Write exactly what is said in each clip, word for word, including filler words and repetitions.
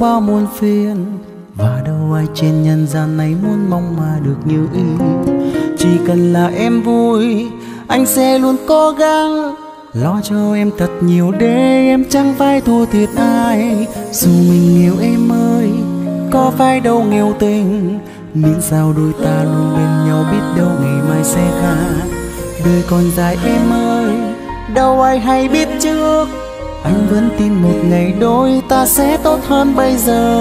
bao muôn phiền, và đâu ai trên nhân gian này muốn mong mà được như ý. Chỉ cần là em vui, anh sẽ luôn cố gắng lo cho em thật nhiều để em chẳng phải thua thiệt ai. Dù mình yêu em ơi, có phải đâu nghèo tình, miễn sao đôi ta luôn bên nhau, biết đâu ngày mai sẽ khác. Đời còn dài em ơi, đâu ai hay biết trước, anh vẫn tin một ngày đôi ta sẽ tốt hơn bây giờ.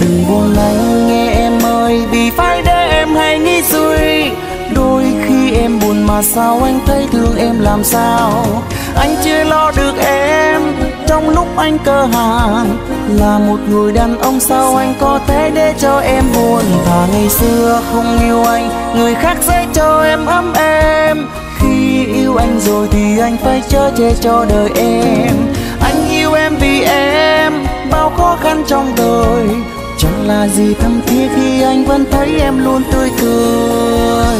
Đừng buồn lắng nghe em ơi, vì phải để em hay nghĩ suy. Đôi khi em buồn mà sao anh thấy thương em làm sao. Anh chưa lo được em trong lúc anh cơ hàn, là một người đàn ông sao anh có thể để cho em buồn. Và ngày xưa không yêu anh, người khác sẽ cho em ấm em. Khi yêu anh rồi thì anh phải chở che cho đời em. Anh yêu em vì em bao khó khăn trong đời, chẳng là gì thâm thiết khi anh vẫn thấy em luôn tươi cười.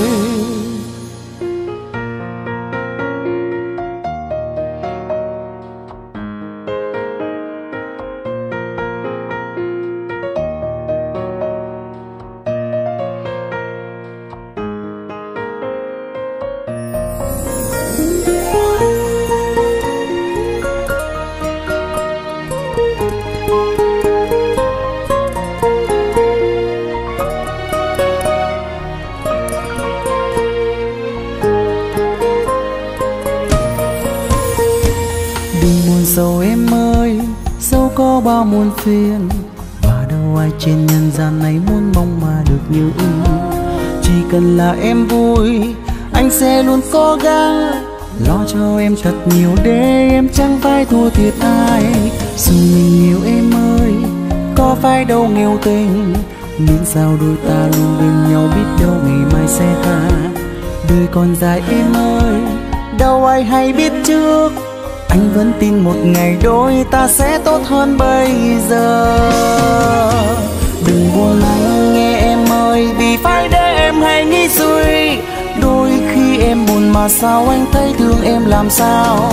Bao muôn phiền, và đâu ai trên nhân gian này muốn mong mà được như ý. Chỉ cần là em vui, anh sẽ luôn cố gắng lo cho em thật nhiều để em chẳng phải thua thiệt ai. Dù mình yêu em ơi, có phải đâu nghèo tình, miễn sao đôi ta luôn bên nhau, biết đâu ngày mai sẽ khác. Đời còn dài em ơi, đâu ai hay biết trước, anh vẫn tin một ngày đôi ta sẽ tốt hơn bây giờ. Đừng buồn lắng nghe em ơi, vì phải để em hay nghĩ suy. Đôi khi em buồn mà sao anh thấy thương em làm sao.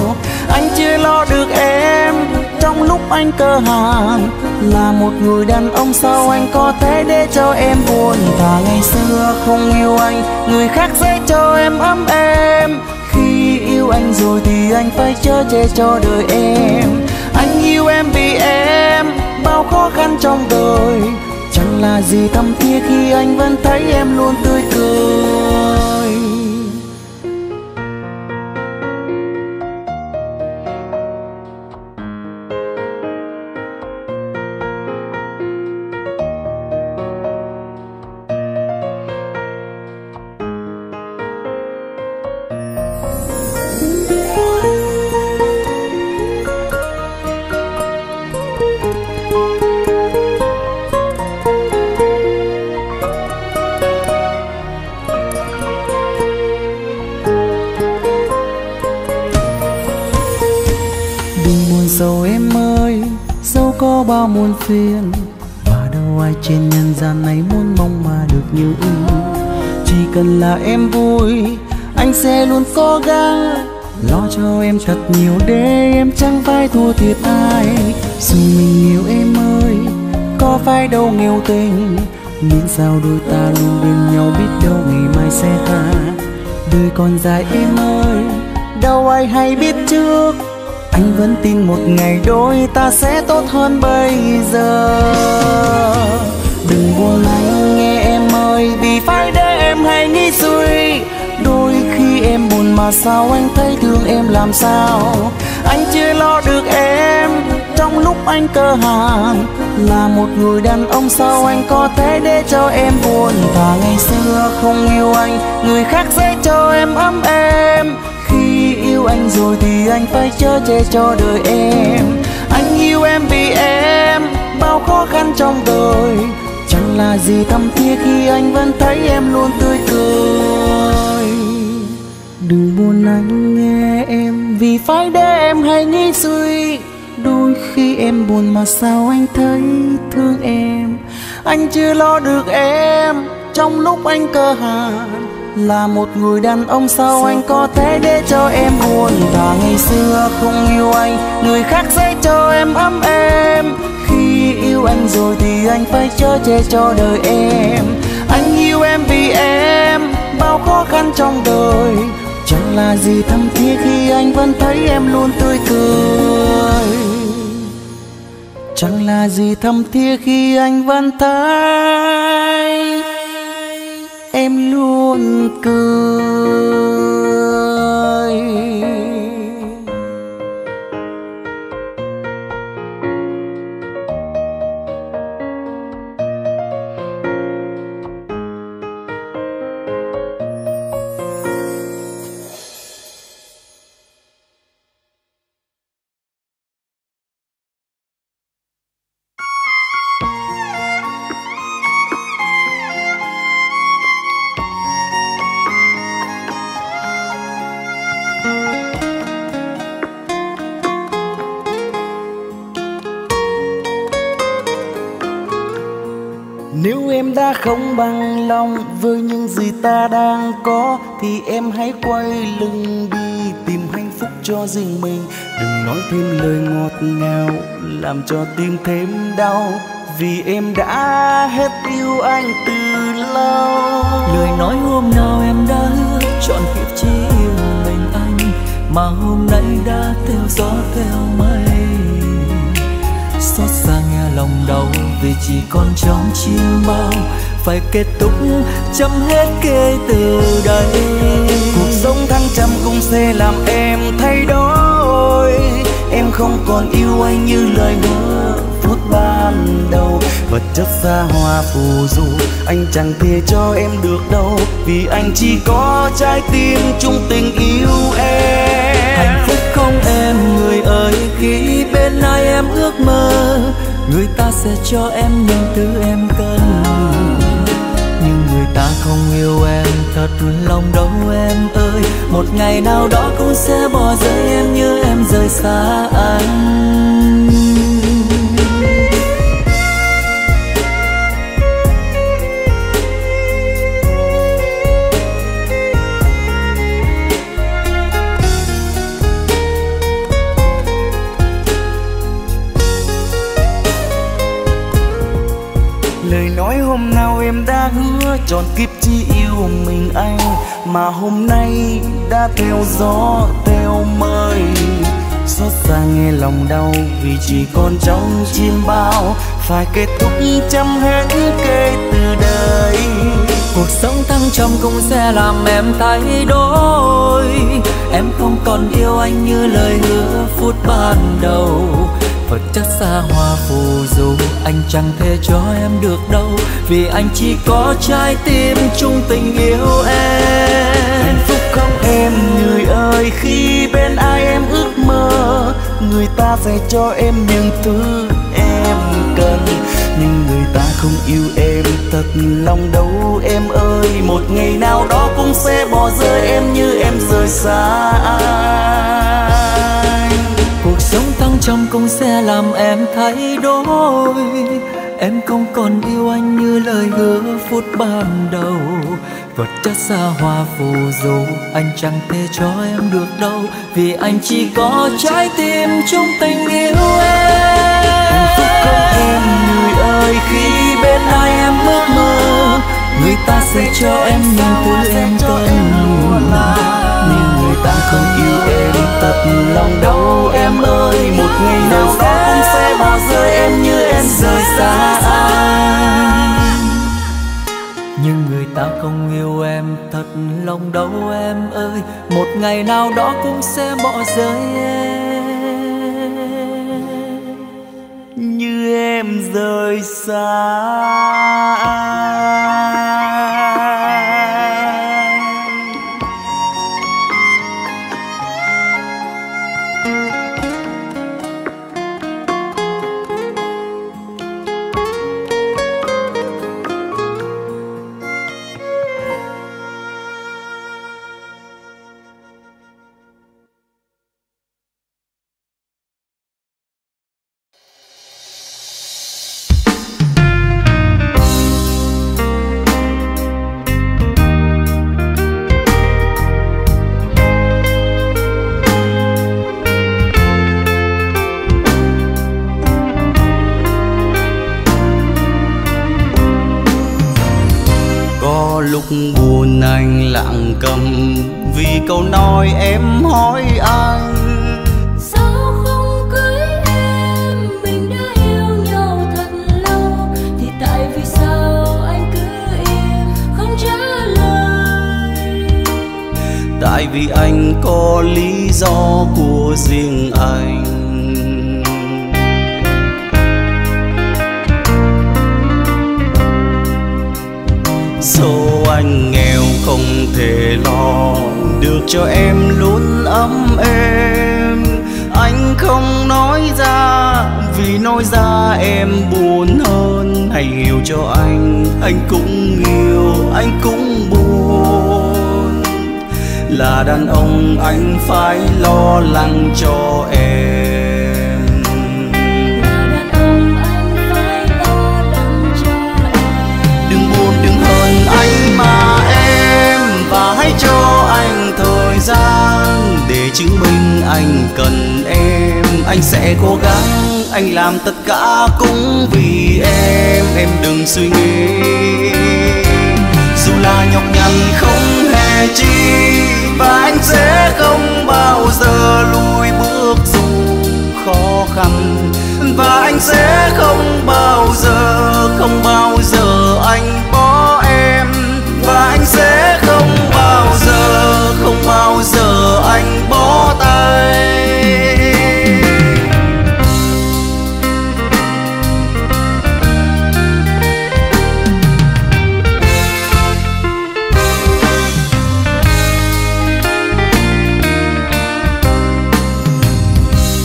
Anh chưa lo được em trong lúc anh cơ hàn, là một người đàn ông sao anh có thể để cho em buồn. Và ngày xưa không yêu anh, người khác sẽ cho em ấm em. Khi yêu anh rồi thì anh phải chở che cho đời em. Anh yêu em vì em bao khó khăn trong đời, chẳng là gì thâm thiết khi anh vẫn thấy em luôn tươi cười. Bao muôn phiền, và đâu ai trên nhân gian này muốn mong mà được như ý. Chỉ cần là em vui, anh sẽ luôn cố gắng lo cho em thật nhiều để em chẳng phải thua thiệt ai. Dù mình yêu em ơi, có phải đâu nghèo tình, miễn sao đôi ta luôn bên nhau, biết đâu ngày mai sẽ khác. Đời còn dài em ơi, đâu ai hay biết trước, anh vẫn tin một ngày đôi ta sẽ tốt hơn bây giờ. Đừng buồn lắng nghe em ơi, vì phải để em hay nghĩ suy. Đôi khi em buồn mà sao anh thấy thương em làm sao. Anh chưa lo được em trong lúc anh cơ hàn, là một người đàn ông sao anh có thể để cho em buồn. Và ngày xưa không yêu anh, người khác sẽ cho em ấm em. Khi yêu anh rồi thì anh phải chở che cho đời em. Anh yêu em vì em bao khó khăn trong đời, chẳng là gì thâm thiết khi anh vẫn thấy em luôn tươi cười. Đừng buồn anh nghe em, vì phải để em hay nghĩ suy. Đôi khi em buồn mà sao anh thấy thương em. Anh chưa lo được em trong lúc anh cơ hàn, Là một người đàn ông sao anh có thể để cho em buồn. Và ngày xưa không yêu anh, người khác sẽ cho em ấm em. Khi yêu anh rồi thì anh phải chở che cho đời em. Anh yêu em vì em bao khó khăn trong đời. Chẳng là gì thâm thiết khi anh vẫn thấy em luôn tươi cười. Chẳng là gì thâm thiết khi anh vẫn thấy em luôn cười. Đã không bằng lòng với những gì ta đang có thì em hãy quay lưng đi, tìm hạnh phúc cho riêng mình. Đừng nói thêm lời ngọt ngào làm cho tim thêm đau, vì em đã hết yêu anh từ lâu. Lời nói hôm nào em đã hứa chọn kiếp chỉ yêu mình anh, mà hôm nay đã theo gió theo mây. Xót xa nghe lòng đau vì chỉ còn trong chim bao, phải kết thúc chấm hết kể từ đây. Cuộc sống thăng trầm cũng sẽ làm em thay đổi. Em không còn yêu anh như lời hứa phút ban đầu. Vật chất xa hoa phù du anh chẳng thể cho em được đâu, vì anh chỉ có trái tim chung tình yêu em. Hạnh phúc không em người ơi, khi bên ai em ước mơ, người ta sẽ cho em những thứ em cần. Nhưng người ta không yêu em thật lòng đâu em ơi, một ngày nào đó cũng sẽ bỏ rơi em như em rời xa anh. Em đã hứa trọn kiếp chỉ yêu mình anh, mà hôm nay đã theo gió theo mây. Xót xa nghe lòng đau vì chỉ còn trong chim bao, phải kết thúc chấm hết kể từ đây. Cuộc sống thăng trầm cũng sẽ làm em thay đổi. Em không còn yêu anh như lời hứa phút ban đầu. Vật chất xa hoa phù du anh chẳng thể cho em được đâu, vì anh chỉ có trái tim chung tình yêu em. Hạnh phúc không em người ơi, khi bên ai em ước mơ, người ta sẽ cho em những thứ em cần. Nhưng người ta không yêu em thật lòng đâu em ơi, một ngày nào đó cũng sẽ bỏ rơi em như em rời xa anh. Cuộc sống thăng trầm cũng sẽ làm em thay đổi. Em không còn yêu anh như lời hứa phút ban đầu. Vật chất xa hoa phù du anh chẳng thể cho em được đâu, vì anh chỉ có trái tim chung tình yêu em. Hạnh phúc không em người ơi, khi bên ai em ước mơ, người ta sẽ cho em những thứ em cần. Ta không yêu em thật lòng đâu em ơi, một ngày nào đó cũng sẽ bỏ rơi em như em rời xa anh. Nhưng người ta không yêu em thật lòng đâu em ơi, một ngày nào đó cũng sẽ bỏ rơi em như em rời xa anh. lúc buồn anh lặng câm vì câu nói em hỏi anh. Sao không cưới em, mình đã yêu nhau thật lâu, thì tại vì sao anh cứ im không trả lời? Tại vì anh có lý do của riêng anh. Số anh nghèo không thể lo được cho em luôn ấm êm, anh không nói ra vì nói ra em buồn hơn. Hãy hiểu cho anh, anh cũng yêu, anh cũng buồn. Là đàn ông anh phải lo lắng cho em. Anh mà em, và hãy cho anh thời gian để chứng minh anh cần em. Anh sẽ cố gắng, anh làm tất cả cũng vì em. Em đừng suy nghĩ, dù là nhọc nhằn không hề chi, và anh sẽ không bao giờ lùi bước dù khó khăn. Và anh sẽ không bao giờ, không bao giờ anh bỏ em. Và anh sẽ không bao giờ, không bao giờ anh bỏ tay.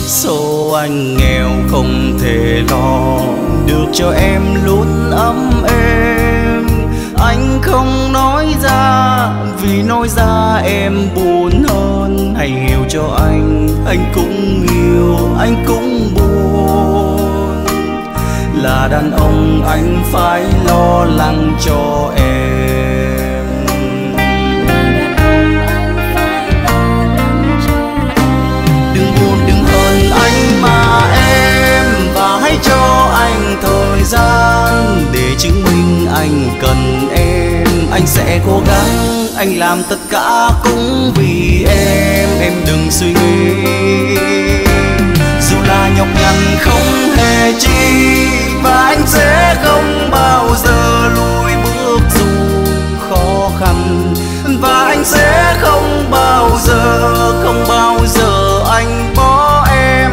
Số anh nghèo không thể lo được cho em luôn ấm êm, anh không nói ra vì nói ra em buồn hơn. Hãy hiểu cho anh, anh cũng yêu, anh cũng buồn. Là đàn ông anh phải lo lắng cho em. Đừng buồn, đừng hờn anh mà em, và hãy cho anh thời gian để chứng minh anh cần em. Anh sẽ cố gắng, anh làm tất cả cũng vì em. Em đừng suy nghĩ, dù là nhọc nhằn không hề chi, và anh sẽ không bao giờ lùi bước dù khó khăn. Và anh sẽ không bao giờ, không bao giờ anh bỏ em.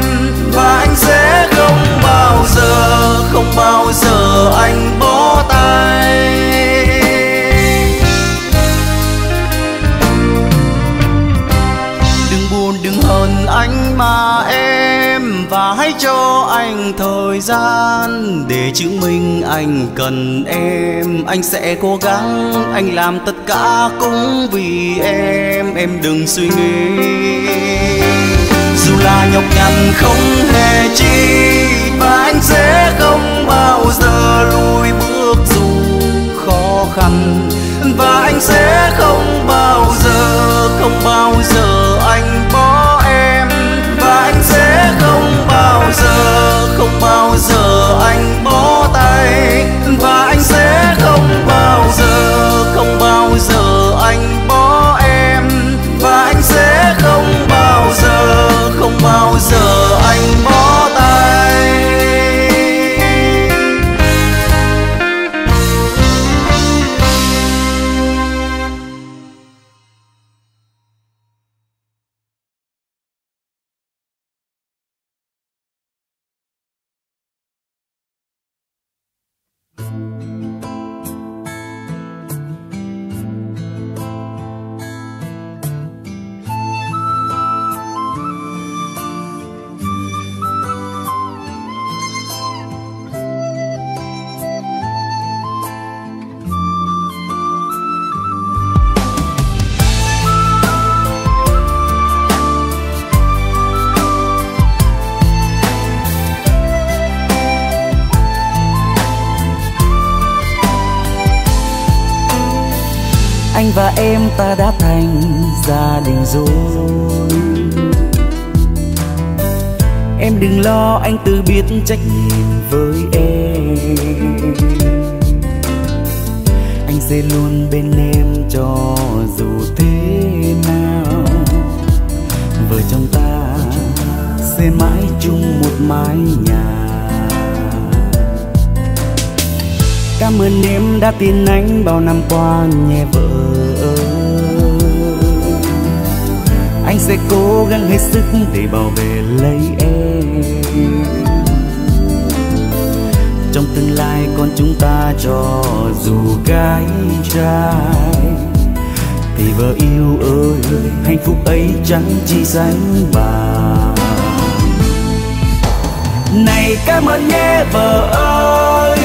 Và anh sẽ không bao giờ, không bao giờ anh bỏ tay. Đừng buồn, đừng hờn anh mà em, và hãy cho anh thời gian để chứng minh anh cần em. Anh sẽ cố gắng, anh làm tất cả cũng vì em. Em đừng suy nghĩ, dù là nhọc nhằn không hề chi, và anh sẽ không bao giờ lùi bước dù khó khăn. Và anh sẽ không bao giờ, không bao giờ anh bỏ em. Và anh sẽ không bao giờ, không bao giờ anh bỏ tay. Và anh sẽ không bao giờ, không bao giờ anh bỏ em. Và anh sẽ không bao giờ, không bao giờ anh bỏ tay. Anh và em ta đã thành gia đình rồi. Em đừng lo, anh tự biết trách nhiệm với em. Anh sẽ luôn bên em mái nhà. Cảm ơn em đã tin anh bao năm qua nhé vợ. Anh sẽ cố gắng hết sức để bảo vệ lấy em. Trong tương lai con chúng ta cho dù gái trai thì vợ yêu ơi, hạnh phúc ấy chẳng chỉ dành bà. Này cảm ơn nhé vợ ơi,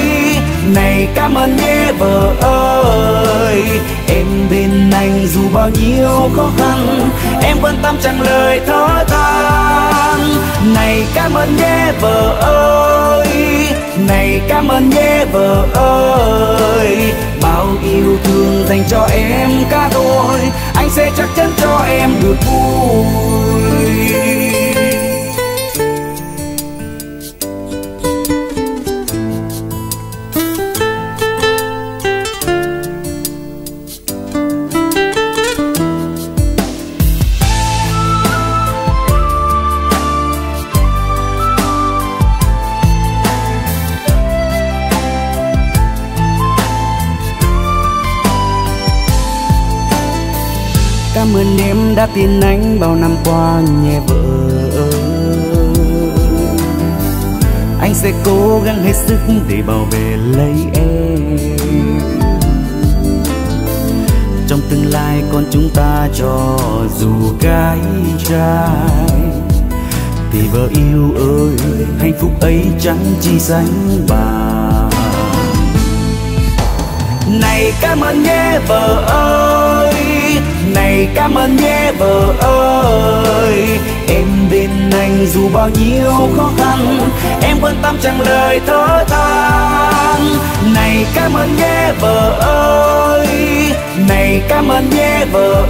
này cảm ơn nhé vợ ơi, em bên anh dù bao nhiêu khó khăn, em quan tâm chẳng lời thở than. Này cảm ơn nhé vợ ơi, này cảm ơn nhé vợ ơi, bao yêu thương dành cho em cả tôi, anh sẽ chắc chắn cho em được vui. Cảm ơn em đã tin anh bao năm qua nhé vợ. Anh sẽ cố gắng hết sức để bảo vệ lấy em. Trong tương lai con chúng ta cho dù gái trai thì vợ yêu ơi, hạnh phúc ấy chẳng chỉ dành bà. Này cảm ơn nhé vợ ơi, này cảm ơn nhé vợ ơi, em bên anh dù bao nhiêu khó khăn, em quan tâm chẳng lời thở than. Này cảm ơn nhé vợ ơi, này cảm ơn nhé vợ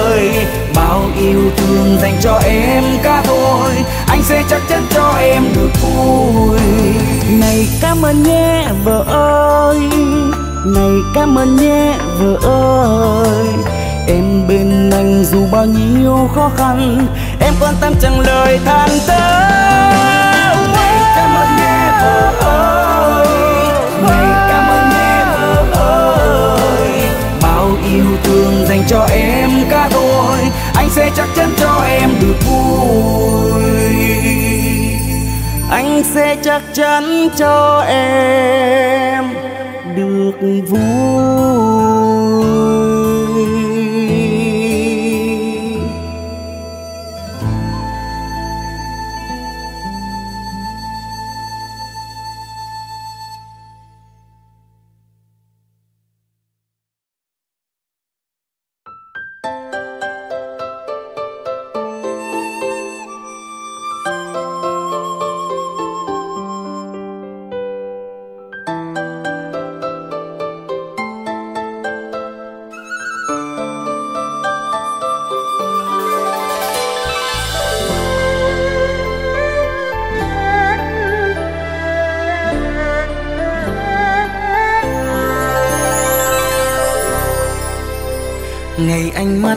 ơi, bao yêu thương dành cho em cả thôi, anh sẽ chắc chắn cho em được vui. Này cảm ơn nhé vợ ơi, này cảm ơn nhé vợ ơi, em bên anh dù bao nhiêu khó khăn, em quan tâm chẳng lời than thở. Này cảm ơn nhé vợ ơi, này cảm ơn nhé vợ ơi, bao yêu thương dành cho em cả tôi, anh sẽ chắc chắn cho em được vui. Anh sẽ chắc chắn cho em được vui.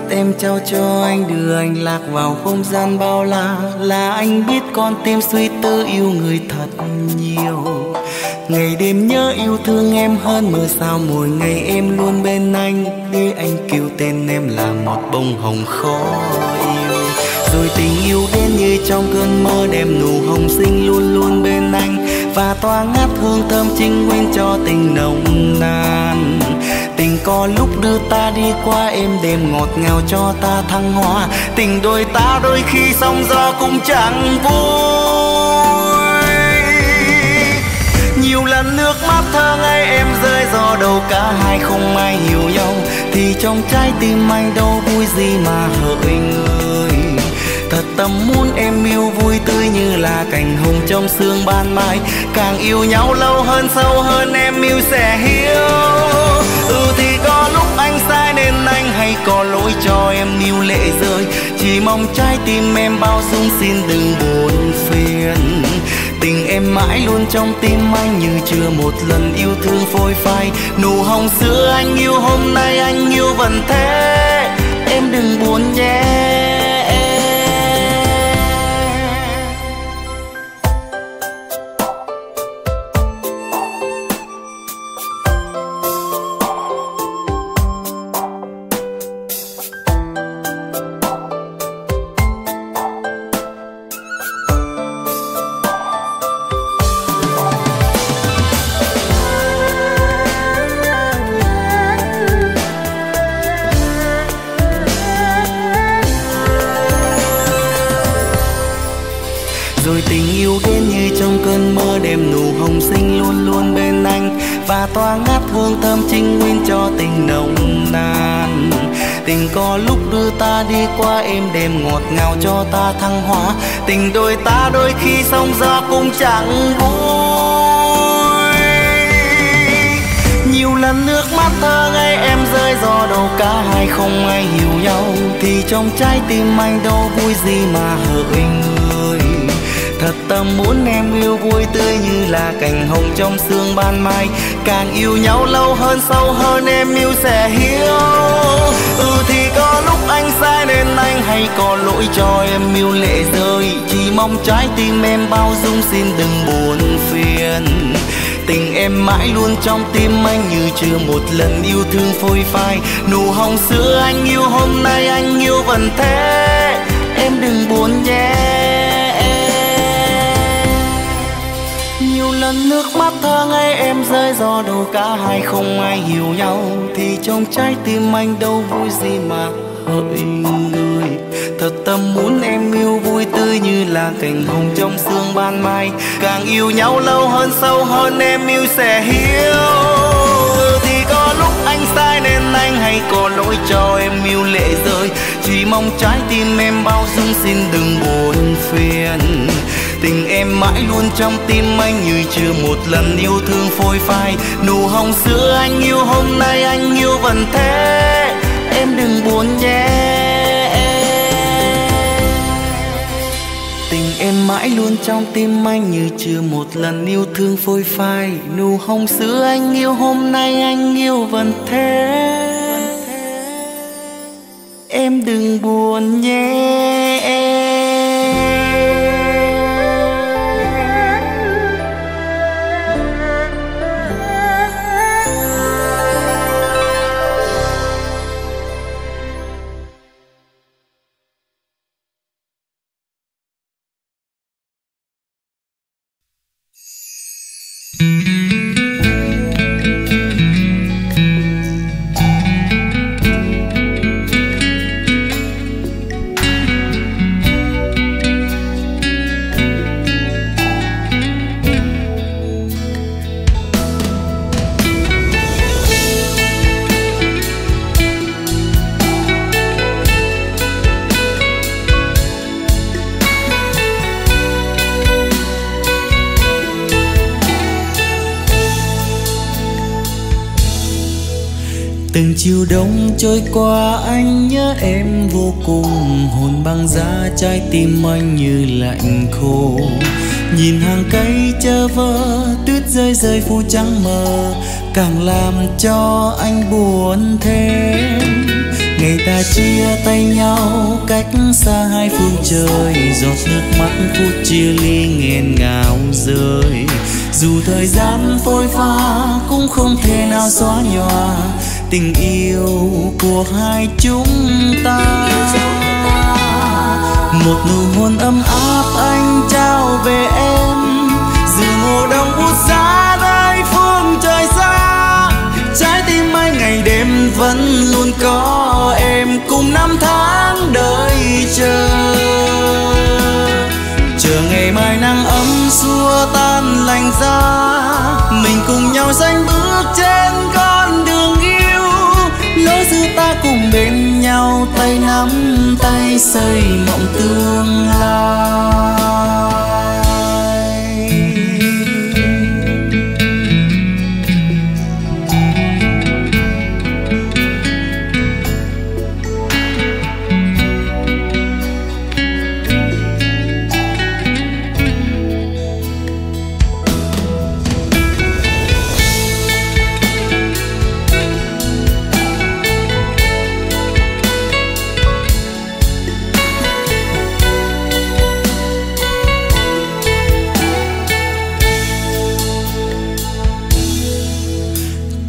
Em trao cho anh, đưa anh lạc vào không gian bao la. Là anh biết con tim suy tư yêu người thật nhiều. Ngày đêm nhớ yêu thương em hơn mưa sao mỗi ngày em luôn bên anh. Để anh kêu tên em là một bông hồng khó yêu. Rồi tình yêu đến như trong cơn mơ đẹp nụ hồng xinh luôn luôn bên anh. Và tỏa ngát hương thơm trinh nguyên cho tình nồng nàn. Tình có lúc đưa ta đi qua êm đềm ngọt ngào cho ta thăng hoa. Tình đôi ta đôi khi sóng gió cũng chẳng vui. Nhiều lần nước mắt thơ ngây em rơi do đầu cả hai không ai hiểu nhau. Thì trong trái tim anh đâu vui gì mà hỡi người. Thật tâm muốn em yêu vui tươi như là cành hồng trong sương ban mai. Càng yêu nhau lâu hơn sâu hơn em yêu sẽ hiểu. Ừ thì có lúc anh sai nên anh hay có lỗi cho em níu lệ rơi. Chỉ mong trái tim em bao dung xin đừng buồn phiền. Tình em mãi luôn trong tim anh như chưa một lần yêu thương phôi phai. Nụ hồng xưa anh yêu hôm nay anh yêu vẫn thế. Em đừng buồn nhé. và toa ngát hương thơm trinh nguyên cho tình nồng nàn. Tình có lúc đưa ta đi qua êm đềm ngọt ngào cho ta thăng hoa. Tình đôi ta đôi khi xong ra cũng chẳng vui. Nhiều lần nước mắt thơ ngây em rơi do đâu cả hai không ai hiểu nhau. Thì trong trái tim anh đâu vui gì mà hỡi người. Thật tâm muốn em yêu vui tươi như là cành hồng trong sương ban mai. Càng yêu nhau lâu hơn sâu hơn em yêu sẽ hiểu. Ừ thì có lúc anh sai nên anh hay có lỗi cho em yêu lệ rơi. Chỉ mong trái tim em bao dung xin đừng buồn phiền. Tình em mãi luôn trong tim anh như chưa một lần yêu thương phôi phai. Nụ hồng xưa anh yêu hôm nay anh yêu vẫn thế. Em đừng buồn nhé. Nhiều lần nước mắt thơ ngây em rơi do đâu cả hai không ai hiểu nhau. Thì trong trái tim anh đâu vui gì mà hỡi người. Thật tâm muốn em yêu vui tươi như là cành hồng trong sương ban mai. Càng yêu nhau lâu hơn sâu hơn em yêu sẽ hiểu. Thì có lúc anh sai nên anh hay có lỗi cho em yêu lệ rơi. Chỉ mong trái tim em bao dung xin đừng buồn phiền. Tình em mãi luôn trong tim anh như chưa một lần yêu thương phôi phai. Nụ hồng xưa anh yêu hôm nay anh yêu vẫn thế. Em đừng buồn nhé. Tình em mãi luôn trong tim anh như chưa một lần yêu thương phôi phai. Nụ hồng xưa anh yêu hôm nay anh yêu vẫn thế. Em đừng buồn nhé. Chiều đông trôi qua anh nhớ em vô cùng. Hồn băng giá trái tim anh như lạnh khô. Nhìn hàng cây chơ vơ tuyết rơi rơi phủ trắng mờ. Càng làm cho anh buồn thêm. Ngày ta chia tay nhau cách xa hai phương trời. Giọt nước mắt phút chia ly nghẹn ngào rơi. Dù thời gian phôi pha cũng không thể nào xóa nhòa tình yêu của hai chúng ta. Một nụ hôn ấm áp anh trao về em. Giữa mùa đông buốt giá nơi phương trời xa. Trái tim anh ngày đêm vẫn luôn có em. Cùng năm tháng đợi chờ. Chờ ngày mai nắng ấm xua tan lạnh giá. Mình cùng nhau sánh bước trên con đường yêu. Lối giữa ta cùng bên nhau tay nắm tay xây mộng tương lai.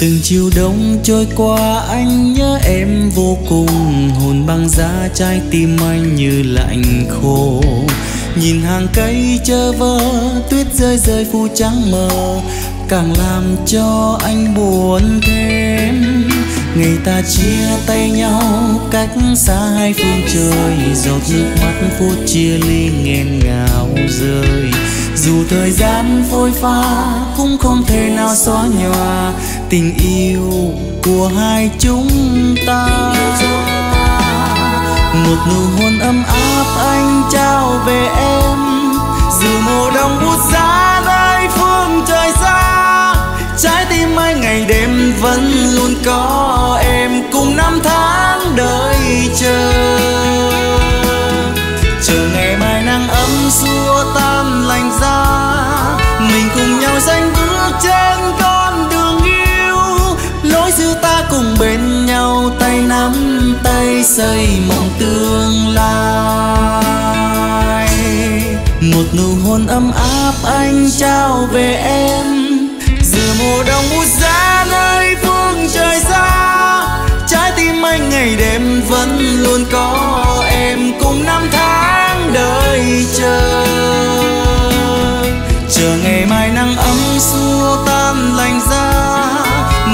Từng chiều đông trôi qua anh nhớ em vô cùng. Hồn băng giá trái tim anh như lạnh khô. Nhìn hàng cây chơ vơ tuyết rơi rơi phủ trắng mờ. Càng làm cho anh buồn thêm. Ngày ta chia tay nhau cách xa hai phương trời. Giọt nước mắt phút chia ly nghẹn ngào rơi. Dù thời gian phôi pha cũng không thể nào xóa nhòa tình yêu của hai chúng ta, một nụ hôn ấm áp anh trao về em, dù mùa đông buốt giá nơi phương trời xa, trái tim anh ngày đêm vẫn luôn có em, cùng năm tháng đợi chờ, chờ ngày mai nắng ấm xua tan lạnh giá, mình cùng nhau sánh bước trên con đường yêu, lối xưa ta cùng bên nhau tay nắm tay xây mộng tương lai, một nụ hôn ấm áp anh trao về em, giữa mùa đông buốt giá nơi phương trời xa, trái tim anh ngày đêm vẫn luôn có em, cùng năm tháng đợi chờ, chờ ngày mai nắng ấm xua tan lạnh giá,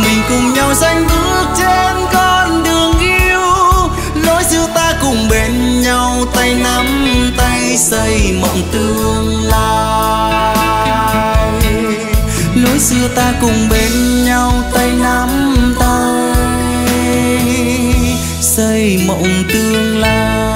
mình cùng nhau sánh bước trên con đường yêu, lối xưa ta cùng bên nhau tay nắm tay xây mộng tương lai, lối xưa ta cùng bên nhau tay nắm tay xây mộng tương lai.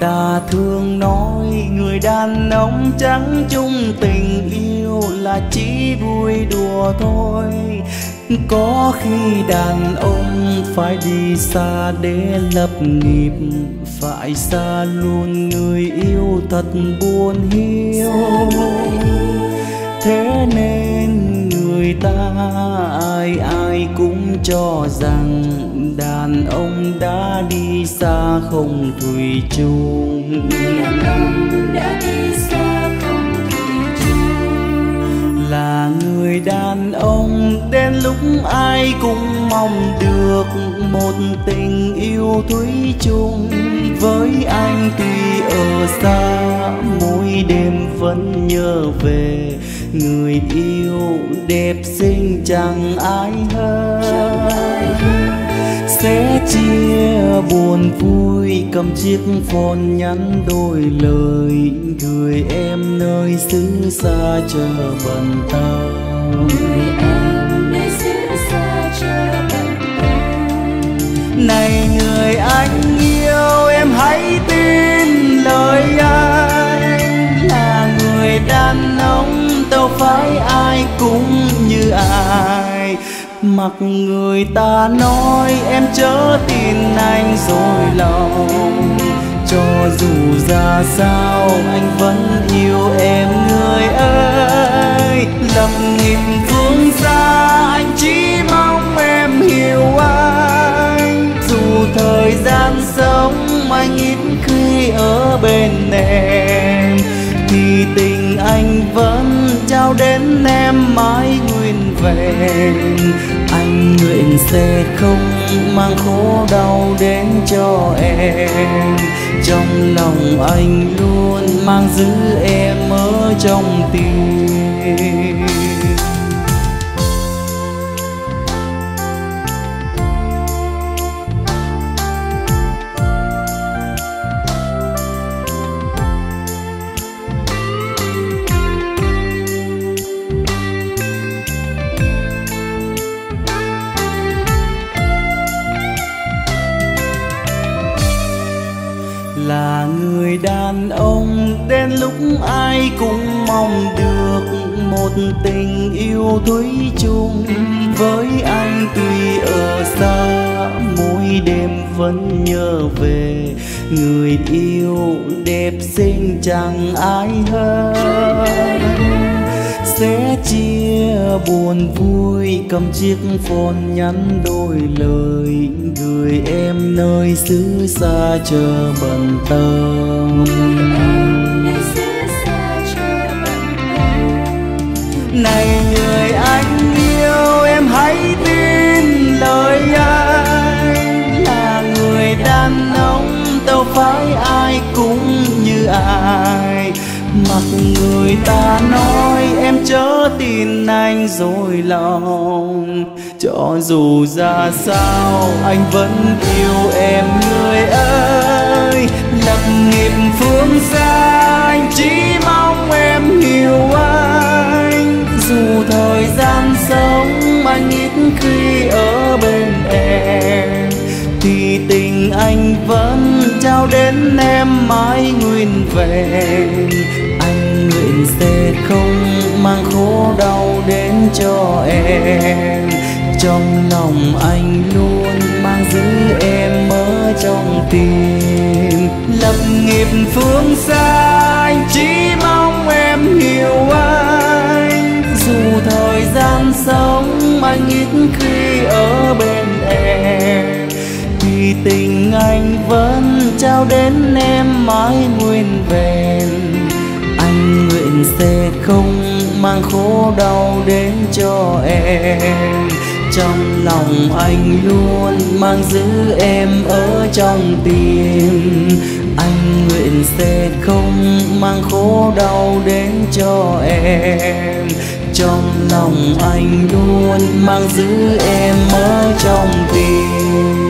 Ta thường nói người đàn ông chẳng chung tình yêu là chỉ vui đùa thôi, có khi đàn ông phải đi xa để lập nghiệp, phải xa luôn người yêu thật buồn hiu, thế nên người ta ai ai cũng cho rằng đàn ông đã đi xa không thủy chung, đàn ông đã đi xa không thủy chung, là người đàn ông đến lúc ai cũng mong được một tình yêu thủy chung, với anh tuy ở xa mỗi đêm vẫn nhớ về người yêu đẹp xinh chẳng ai hơn, sẽ chia buồn vui cầm chiếc phone nhắn đôi lời gửi em nơi xứ xa chờ bằng tao, gửi em nơi xứ xa chờ bằng tao, này người anh yêu em hãy tin lời anh, là người đàn ông đâu phải ai cũng như ai, mặc người ta nói em chớ tin anh dối lòng, cho dù ra sao anh vẫn yêu em người ơi, lập nghiệp phương xa anh chỉ mong em hiểu anh, dù thời gian sống anh ít khi ở bên em, thì tình anh vẫn trao đến em mãi nguyên vẹn, anh nguyện sẽ không mang khổ đau đến cho em, trong lòng anh luôn mang giữ em ở trong tim. Là người đàn ông đến lúc ai cũng mong được một tình yêu thủy chung, với anh tuy ở xa mỗi đêm vẫn nhớ về người yêu đẹp xinh chẳng ai hơn, sẽ chia buồn vui, cầm chiếc phone nhắn đôi lời gửi em nơi xứ xa chờ bận tâm. Này người anh yêu, em hãy tin lời anh, là người đàn ông đâu phải ai cũng như ai. Mặc người ta nói em chớ tin anh dối lòng, cho dù ra sao anh vẫn yêu em người ơi. Lập nghiệp phương xa anh chỉ mong em hiểu anh, dù thời gian sống anh ít khi ở bên em, thì tình anh vẫn trao đến em mãi nguyên vẹn. Anh nguyện sẽ không mang khổ đau đến cho em, trong lòng anh luôn mang giữ em ở trong tim. Lập nghiệp phương xa anh chỉ mong em hiểu anh, dù thời gian sống anh ít khi ở bên em, thì tình anh vẫn trao đến em mãi nguyên vẹn. Anh nguyện sẽ không mang khổ đau đến cho em, trong lòng anh luôn mang giữ em ở trong tim. Anh nguyện sẽ không mang khổ đau đến cho em, trong lòng anh luôn mang giữ em ở trong tim.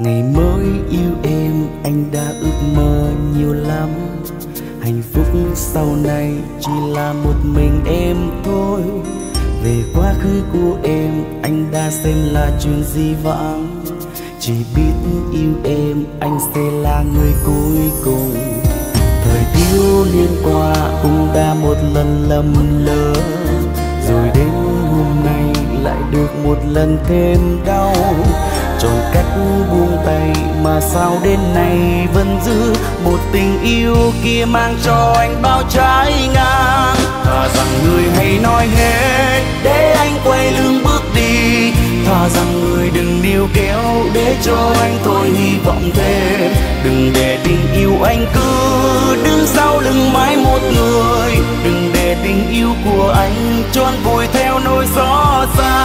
Ngày mới yêu em anh đã ước mơ nhiều lắm, hạnh phúc sau này chỉ là một mình em thôi. Về quá khứ của em anh đã xem là chuyện dĩ vãng, chỉ biết yêu em anh sẽ là người cuối cùng. Thời thiếu niên qua cũng đã một lần lầm lỡ, rồi đến hôm nay lại được một lần thêm đau. Chọn cách buông tay mà sao đến nay vẫn giữ một tình yêu kia mang cho anh bao trái ngang. Thà rằng người hãy nói hết để anh quay lưng bước đi, thà rằng người đừng níu kéo để cho anh thôi hy vọng thêm. Đừng để tình yêu anh cứ đứng sau lưng mãi một người, đừng để tình yêu của anh trốn vùi theo nỗi gió xa.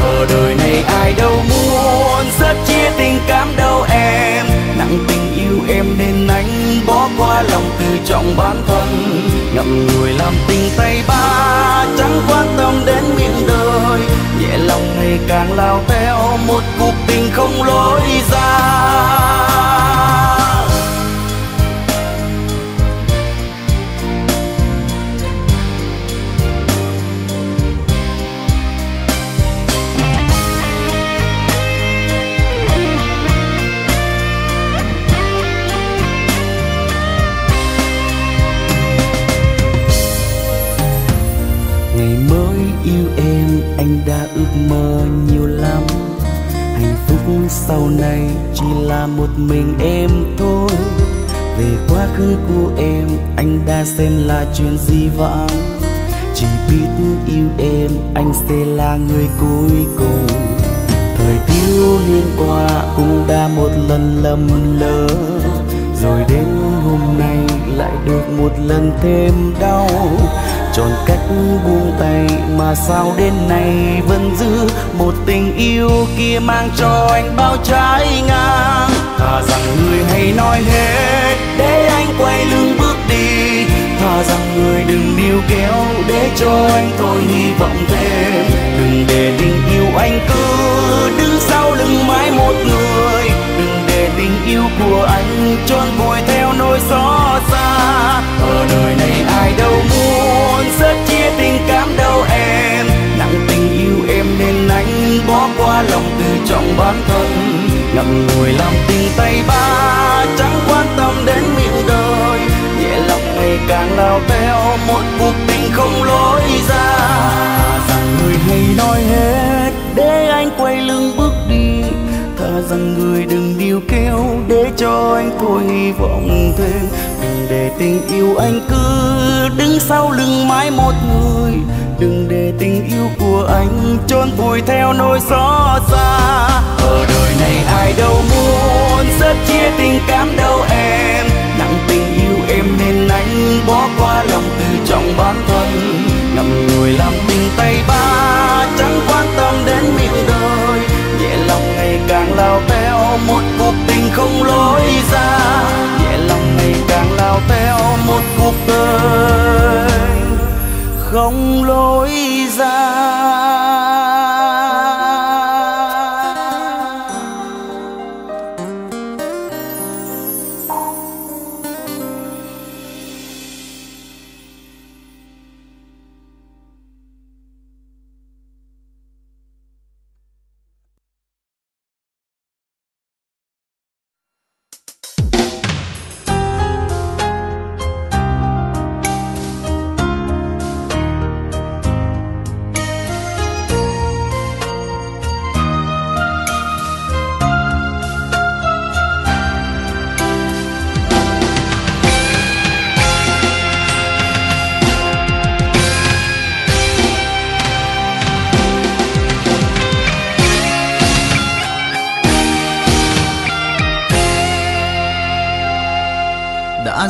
Ở đời này ai đâu muốn sớt chia tình cảm đâu em, nặng tình yêu em nên anh bỏ qua lòng tự trọng bản thân. Ngậm ngùi làm tình tay ba chẳng quan tâm đến miệng đời, nhẹ lòng này càng lao theo một cuộc tình không lối ra. Yêu em anh đã ước mơ nhiều lắm, hạnh phúc sau này chỉ là một mình em thôi. Về quá khứ của em anh đã xem là chuyện dĩ vãng, chỉ biết yêu em anh sẽ là người cuối cùng. Thời thiếu niên qua cũng đã một lần lầm lỡ, rồi đến hôm nay lại được một lần thêm đau. Chọn cách buông tay mà sao đến nay vẫn giữ một tình yêu kia mang cho anh bao trái ngang. Thà rằng người hãy nói hết để anh quay lưng bước đi, thà rằng người đừng níu kéo để cho anh thôi hy vọng thêm. Đừng để tình yêu anh cứ đứng sau lưng mãi một người, đừng để tình yêu của anh trôn vùi theo nỗi xót xa. Ở đời này ai đâu muốn sớt chia tình cảm đâu em, nặng tình yêu em nên anh bỏ qua lòng tự trọng bản thân. Ngậm ngùi làm tình tay ba chẳng quan tâm đến miệng đời, nhẹ lòng ngày càng lao theo một cuộc tình không lối ra. Rằng người hay nói hết để anh quay lưng bước đi, thà rằng người đừng níu kéo để cho anh thôi hy vọng thêm. Đừng để tình yêu anh cứ đứng sau lưng mãi một người, đừng để tình yêu của anh chôn vùi theo nỗi xót xa. Ở đời này ai đâu muốn sớt chia tình cảm đâu em, nặng tình yêu em nên anh bỏ qua lòng tự trọng bản thân. Ngậm ngùi làm tình tay ba chẳng quan tâm đến miệng đời, nhẹ lòng ngày càng lao theo một cuộc tình không lối ra, nhẹ lòng ngày càng lao theo một cuộc đời không lối ra.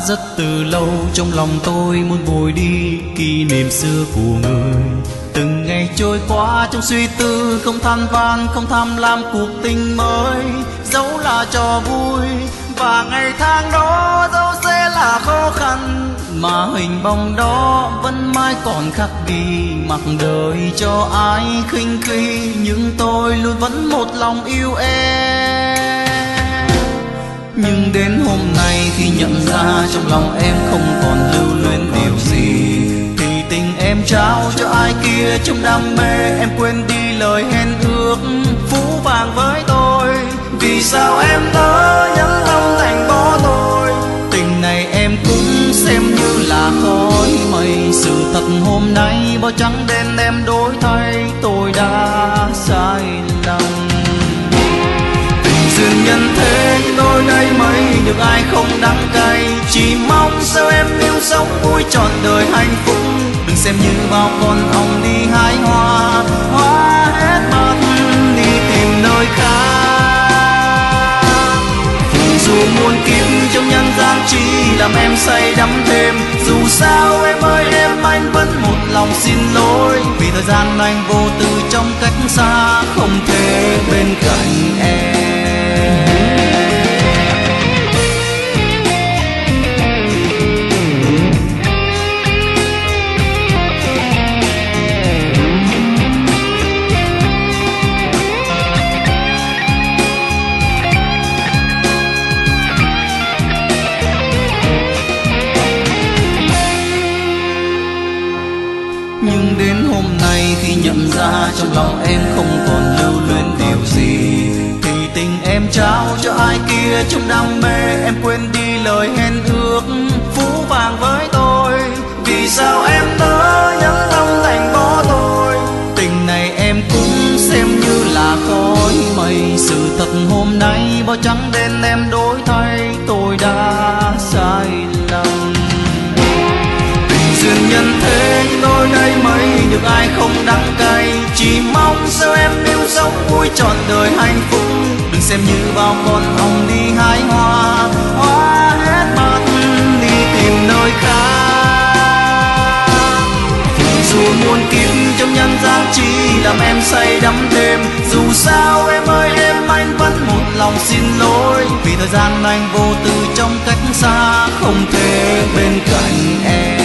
Rất từ lâu trong lòng tôi muốn vùi đi kỷ niệm xưa của người, từng ngày trôi qua trong suy tư không than van không tham lam cuộc tình mới, dẫu là trò vui và ngày tháng đó dẫu sẽ là khó khăn mà hình bóng đó vẫn mãi còn khắc ghi, mặc đời cho ai khinh khi nhưng tôi luôn vẫn một lòng yêu em. Nhưng đến hôm nay khi nhận ra trong lòng em không còn lưu luyến điều gì, thì tình em trao cho ai kia trong đam mê em quên đi lời hẹn ước phũ phàng với tôi. Vì sao em đã nhẫn tâm thành bỏ tôi, tình này em cũng xem như là khói mây. Sự thật hôm nay bao trắng đen em đổi thay, tôi đã sai lầm. Duyên nhân thế tôi nay mấy được ai không đắng cay, chỉ mong sao em yêu sống vui trọn đời hạnh phúc. Đừng xem như bao con ong đi hái hoa, hoa hết mà thương đi tìm nơi khác. Dù muôn kiếp trong nhân gian chỉ làm em say đắm thêm, dù sao em ơi em anh vẫn một lòng xin lỗi, vì thời gian anh vô tư trong cách xa không thể bên cạnh em. Nhận ra trong lòng em không còn lưu luyến điều gì, thì tình em trao cho ai kia trong đam mê em quên đi lời hẹn ước phũ phàng với tôi. Vì sao em đã nhẫn tâm thành bỏ tôi, tình này em cũng xem như là khói mây. Sự thật hôm nay bao trắng đen em đổi thay, tôi đã sai lầm. Duyên nhân thế tôi nay mấy được ai không đắng cay, chỉ mong sao em yêu sống vui trọn đời hạnh phúc. Đừng xem như bao con ong đi hái hoa, hoa hết mà đi tìm Chúa muôn kiếp trong nhân gian chi làm em say đắm thêm. Dù sao em ơi em, anh vẫn một lòng xin lỗi, vì thời gian anh vô tư trong cách xa không thể bên cạnh em.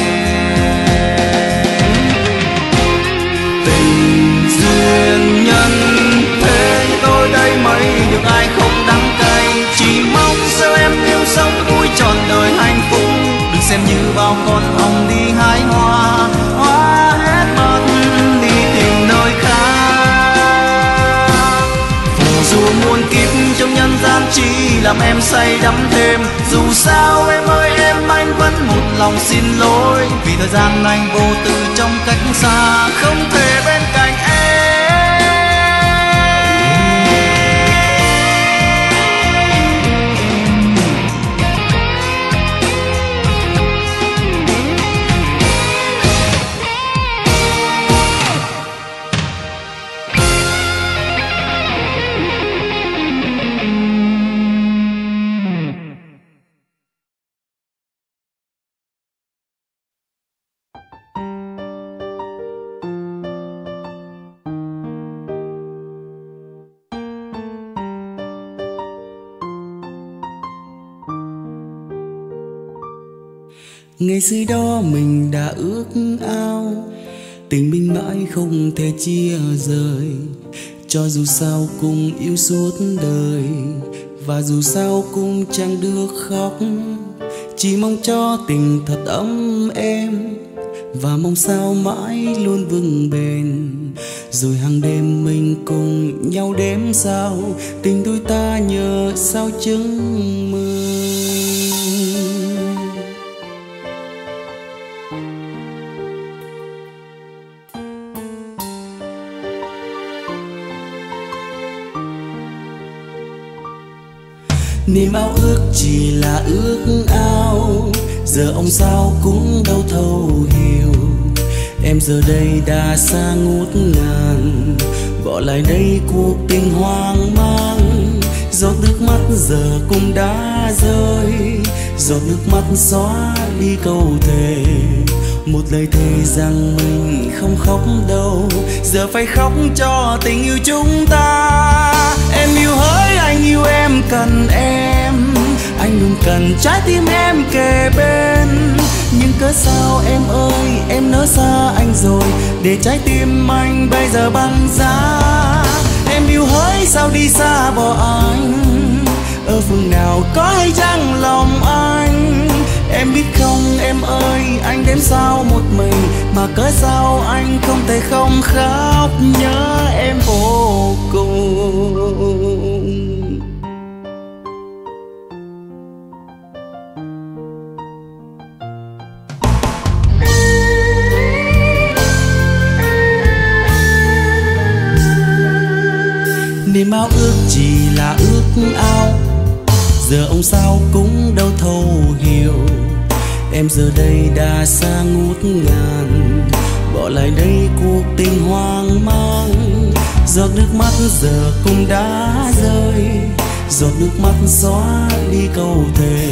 Tình duyên nhân thế tôi đây mấy được ai không đắng cay, chỉ mong sao em yêu sống vui trọn đời hạnh phúc, đừng xem như bao con ong đi hái hoa, hoa hết mất đi tìm nơi khác. Phù du muôn kiếp trong nhân gian chỉ làm em say đắm thêm. Dù sao em ơi em, anh vẫn một lòng xin lỗi, vì thời gian anh vô tư trong cách xa không thể bên cạnh em. Ngày xưa đó mình đã ước ao tình mình mãi không thể chia rời, cho dù sao cũng yêu suốt đời, và dù sao cũng chẳng được khóc, chỉ mong cho tình thật ấm êm, và mong sao mãi luôn vững bền. Rồi hàng đêm mình cùng nhau đếm sao tình đôi ta nhờ sao chứng mơ. Niềm ao ước chỉ là ước ao, giờ ông sao cũng đâu thấu hiểu. Em giờ đây đã xa ngút ngàn, bỏ lại đây cuộc tình hoang mang. Giọt nước mắt giờ cũng đã rơi, giọt nước mắt xóa đi câu thề, một lời thề rằng mình không khóc đâu, giờ phải khóc cho tình yêu chúng ta. Em yêu hỡi, anh yêu em, cần em, anh luôn cần trái tim em kề bên. Nhưng cớ sao em ơi, em nỡ xa anh rồi, để trái tim anh bây giờ băng giá. Em yêu hỡi, sao đi xa bỏ anh, ở phương nào có hay chăng lòng anh. Em biết không em ơi, anh đếm sao một mình, mà cớ sao anh không thể không khóc, nhớ em vô cùng. Niềm ao ước chỉ là ước ao, giờ ông sao cũng đâu thấu hiểu. Em giờ đây đã xa ngút ngàn, bỏ lại đây cuộc tình hoang mang. Giọt nước mắt giờ cũng đã rơi, giọt nước mắt xóa đi câu thề,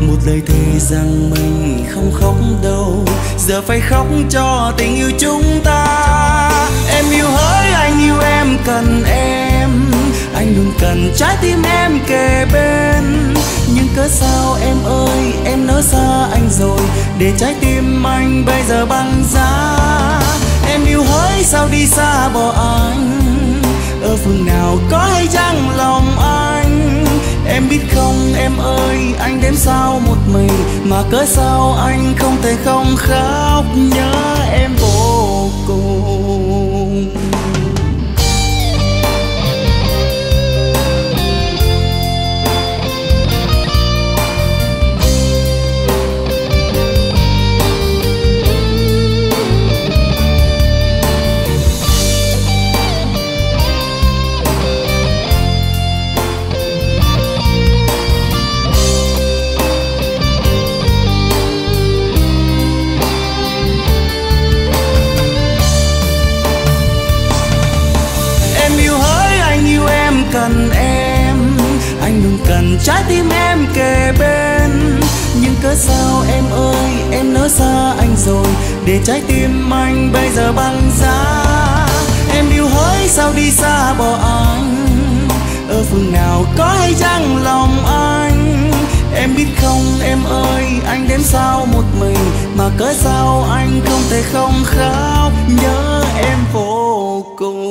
một lời thề rằng mình không khóc đâu, giờ phải khóc cho tình yêu chúng ta. Em yêu hỡi, anh yêu em, cần em, anh luôn cần trái tim em kề bên. Nhưng cớ sao em ơi, em nỡ xa anh rồi, để trái tim anh bây giờ băng giá. Em yêu hỡi, sao đi xa bỏ anh, ở phương nào có hay chăng lòng anh. Em biết không em ơi, anh đếm sao một mình, mà cớ sao anh không thể không khóc, nhớ em vô cùng. Cần em, anh luôn cần trái tim em kề bên. Nhưng cớ sao em ơi, em nỡ xa anh rồi, để trái tim anh bây giờ băng giá. Em yêu hỡi sao đi xa bỏ anh, ở phương nào có hay chăng lòng anh. Em biết không em ơi, anh đếm sao một mình, mà cớ sao anh không thể không khóc nhớ em vô cùng.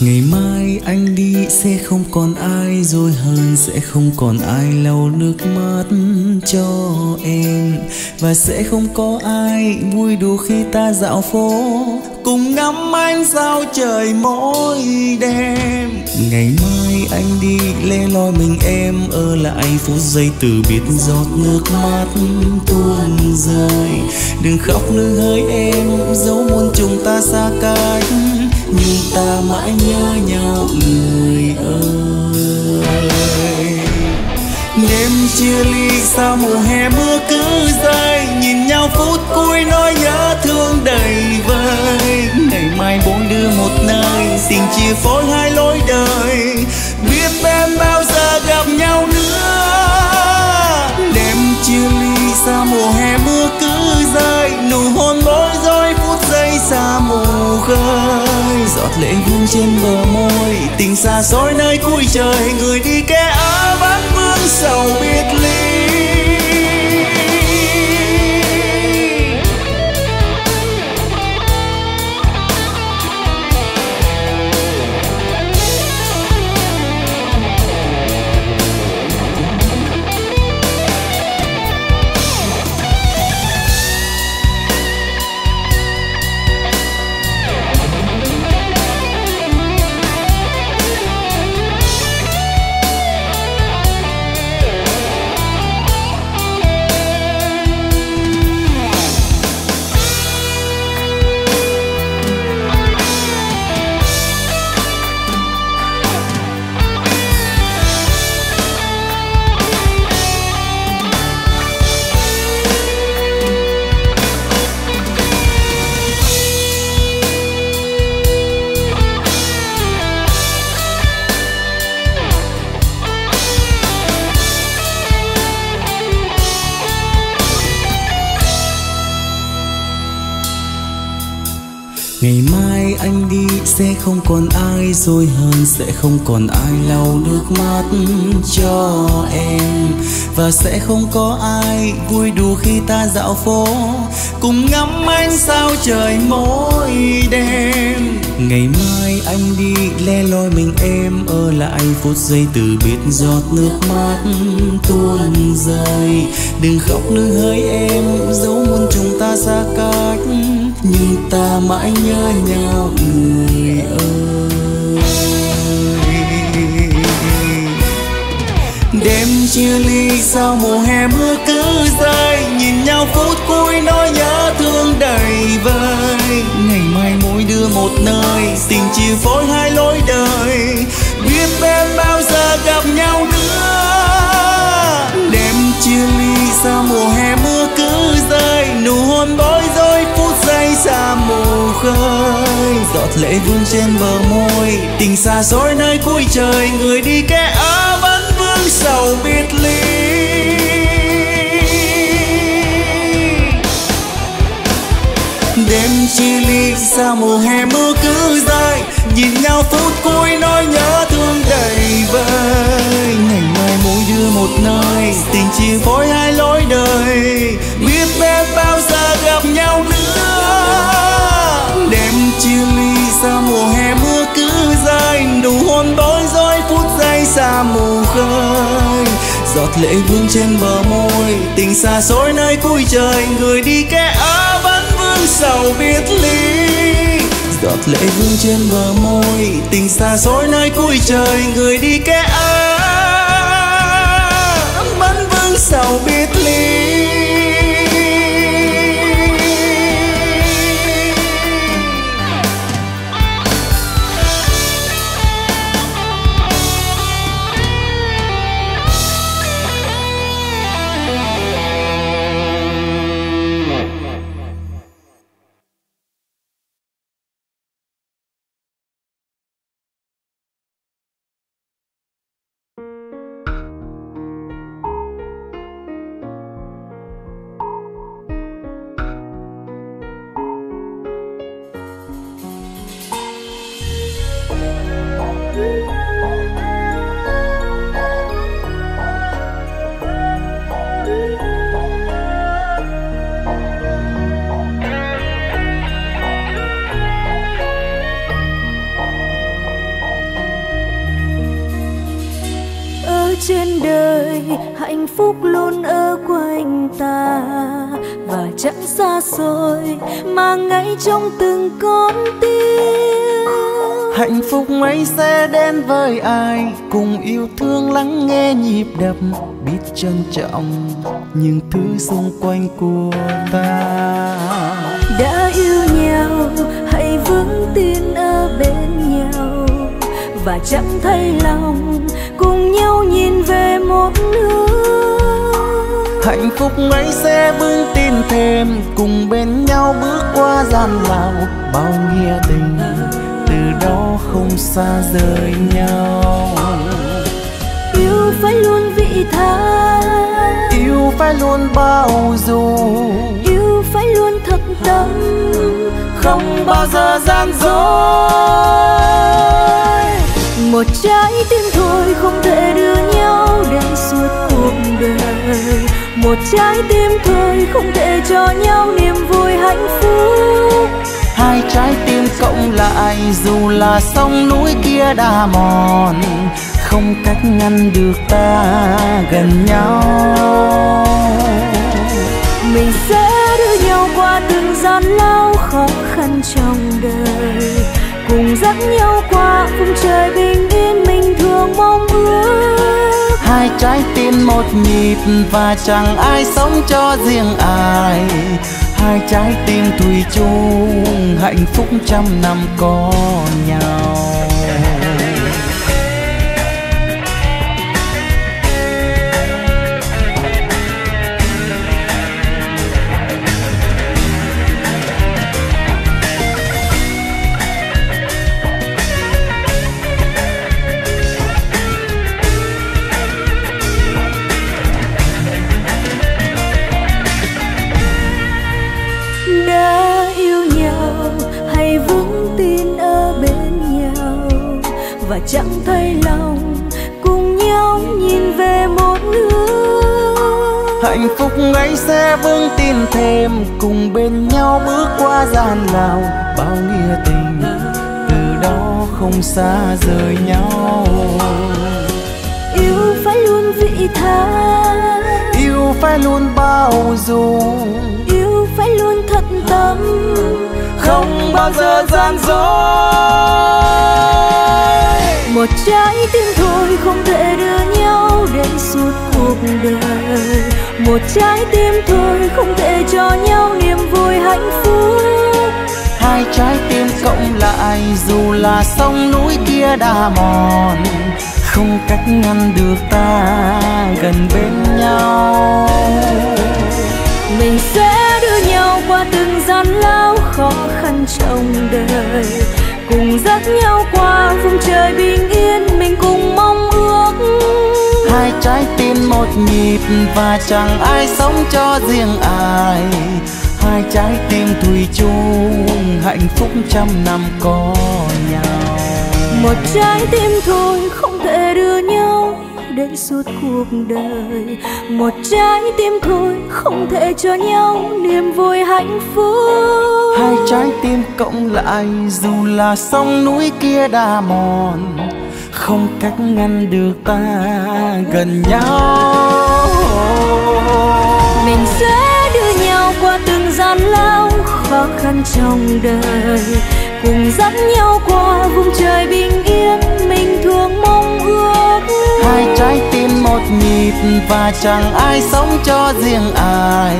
Ngày mai anh đi sẽ không còn ai dối hơn, sẽ không còn ai lau nước mắt cho em, và sẽ không có ai vui đùa khi ta dạo phố cùng ngắm ánh sao trời mỗi đêm. Ngày mai anh đi lẻ loi mình em ở lại, phút giây từ biệt giọt nước mắt tuôn rơi. Đừng khóc nương hỡi em, dẫu muôn chúng ta xa cách, nhưng ta mãi nhớ nhau người ơi. Đêm chia ly sao mùa hè mưa cứ rơi, nhìn nhau phút cuối nỗi nhớ thương đầy vơi. Ngày mai bốn đứa một nơi, xin chia phối hai lối đời, biết em bao giờ gặp nhau nữa. Đêm chia ly sao mùa hè mưa cứ rơi, nụ hôn bối rối phút giây xa mù khơi. Giọt lệ vương trên bờ môi, tình xa xôi nơi cuối trời, người đi kẻ ở vắng vương sầu biệt ly. Ngày mai anh đi sẽ không còn ai dối hơn, sẽ không còn ai lau nước mắt cho em, và sẽ không có ai vui đùa khi ta dạo phố cùng ngắm ánh sao trời mỗi đêm. Ngày mai anh đi lẻ loi mình em ở lại, phút giây từ biệt giọt nước mắt tuôn rơi. Đừng khóc nương hỡi em, dẫu muôn chúng ta xa cách, nhưng ta mãi nhớ nhau người ơi. Đêm chia ly sao mùa hè mưa cứ rơi, nhìn nhau phút cuối nỗi nhớ thương đầy vơi. Ngày mai mỗi đứa một nơi, tình chia phối hai lối đời, biết em bao giờ gặp nhau nữa. Đêm chia ly sao mùa hè mưa cứ rơi, nụ hôn bối rối phút giây xa mù khơi. Giọt lệ vương trên bờ môi, tình xa xôi nơi cuối trời, người đi kẻ ở vẫn vương sầu biệt ly. Đêm chia ly sao mùa hè mưa cứ rơi, nhìn nhau phút cuối nỗi nhớ thương đầy vơi. Ngày mai mỗi đưa một nơi, tình chia phối hai lối đời. Biết bé bao giờ gặp nhau nữa, đêm chia ly sao mùa hè mưa cứ rơi. Nụ hôn bối rối phút giây xa mù khơi, giọt lệ vương trên bờ môi. Tình xa xôi nơi cuối trời, người đi kẻ ở vẫn vương sầu biệt ly. Giọt lệ vương trên bờ môi, tình xa xôi nơi cuối trời, người đi kẻ ở vẫn vương sầu biệt ly. Mà ngay trong từng con tim, hạnh phúc ấy sẽ đến với ai. Cùng yêu thương lắng nghe nhịp đập, biết trân trọng những thứ xung quanh của ta. Đã yêu nhau hãy vững tin ở bên nhau, và chẳng thay lòng cùng nhau nhìn về một hướng. Hạnh phúc ấy sẽ vững tin thêm, cùng bên nhau bước qua gian lao. Bao nghĩa tình từ đó không xa rời nhau. Yêu phải luôn vị tha, yêu phải luôn bao dung, yêu phải luôn thật tâm, không bao giờ gian dối. Một trái tim thôi không thể đưa nhau đến suốt cuộc đời, một trái tim thôi không thể cho nhau niềm vui hạnh phúc. Hai trái tim cộng lại dù là sông núi kia đã mòn, không cách ngăn được ta gần nhau. Mình sẽ đưa nhau qua từng gian lao khó khăn trong đời, cùng dắt nhau qua vùng trời bình yên mình thường mong ước. Hai trái tim một nhịp và chẳng ai sống cho riêng ai, hai trái tim thủy chung hạnh phúc trăm năm có nhau. Chẳng thay lòng cùng nhau nhìn về một hướng, hạnh phúc ấy sẽ vững tin thêm, cùng bên nhau bước qua gian lao. Bao nghĩa tình từ đó không xa rời nhau. Yêu phải luôn vị tha, yêu phải luôn bao dung, yêu phải luôn thật tâm, không bao giờ gian dối. Một trái tim thôi không thể đưa nhau đến suốt cuộc đời, một trái tim thôi không thể cho nhau niềm vui hạnh phúc. Hai trái tim cộng lại dù là sông núi kia đã mòn, không cách ngăn được ta gần bên nhau. Mình sẽ đưa nhau qua từng gian lao khó khăn trong đời, cùng dắt nhau qua vùng trời bình yên mình cùng mong ước. Hai trái tim một nhịp và chẳng ai sống cho riêng ai, hai trái tim thủy chung hạnh phúc trăm năm có nhau. Một trái tim thôi không thể đưa nhau đến suốt cuộc đời. Một trái tim thôi không thể cho nhau niềm vui hạnh phúc, hai trái tim cộng lại dù là sông núi kia đã mòn, không cách ngăn được ta gần nhau. Mình sẽ đưa nhau qua từng gian lao khó khăn trong đời, cùng dắt nhau qua vùng trời bình yên mình thường mong ước. Hai trái tim một nhịp và chẳng ai sống cho riêng ai,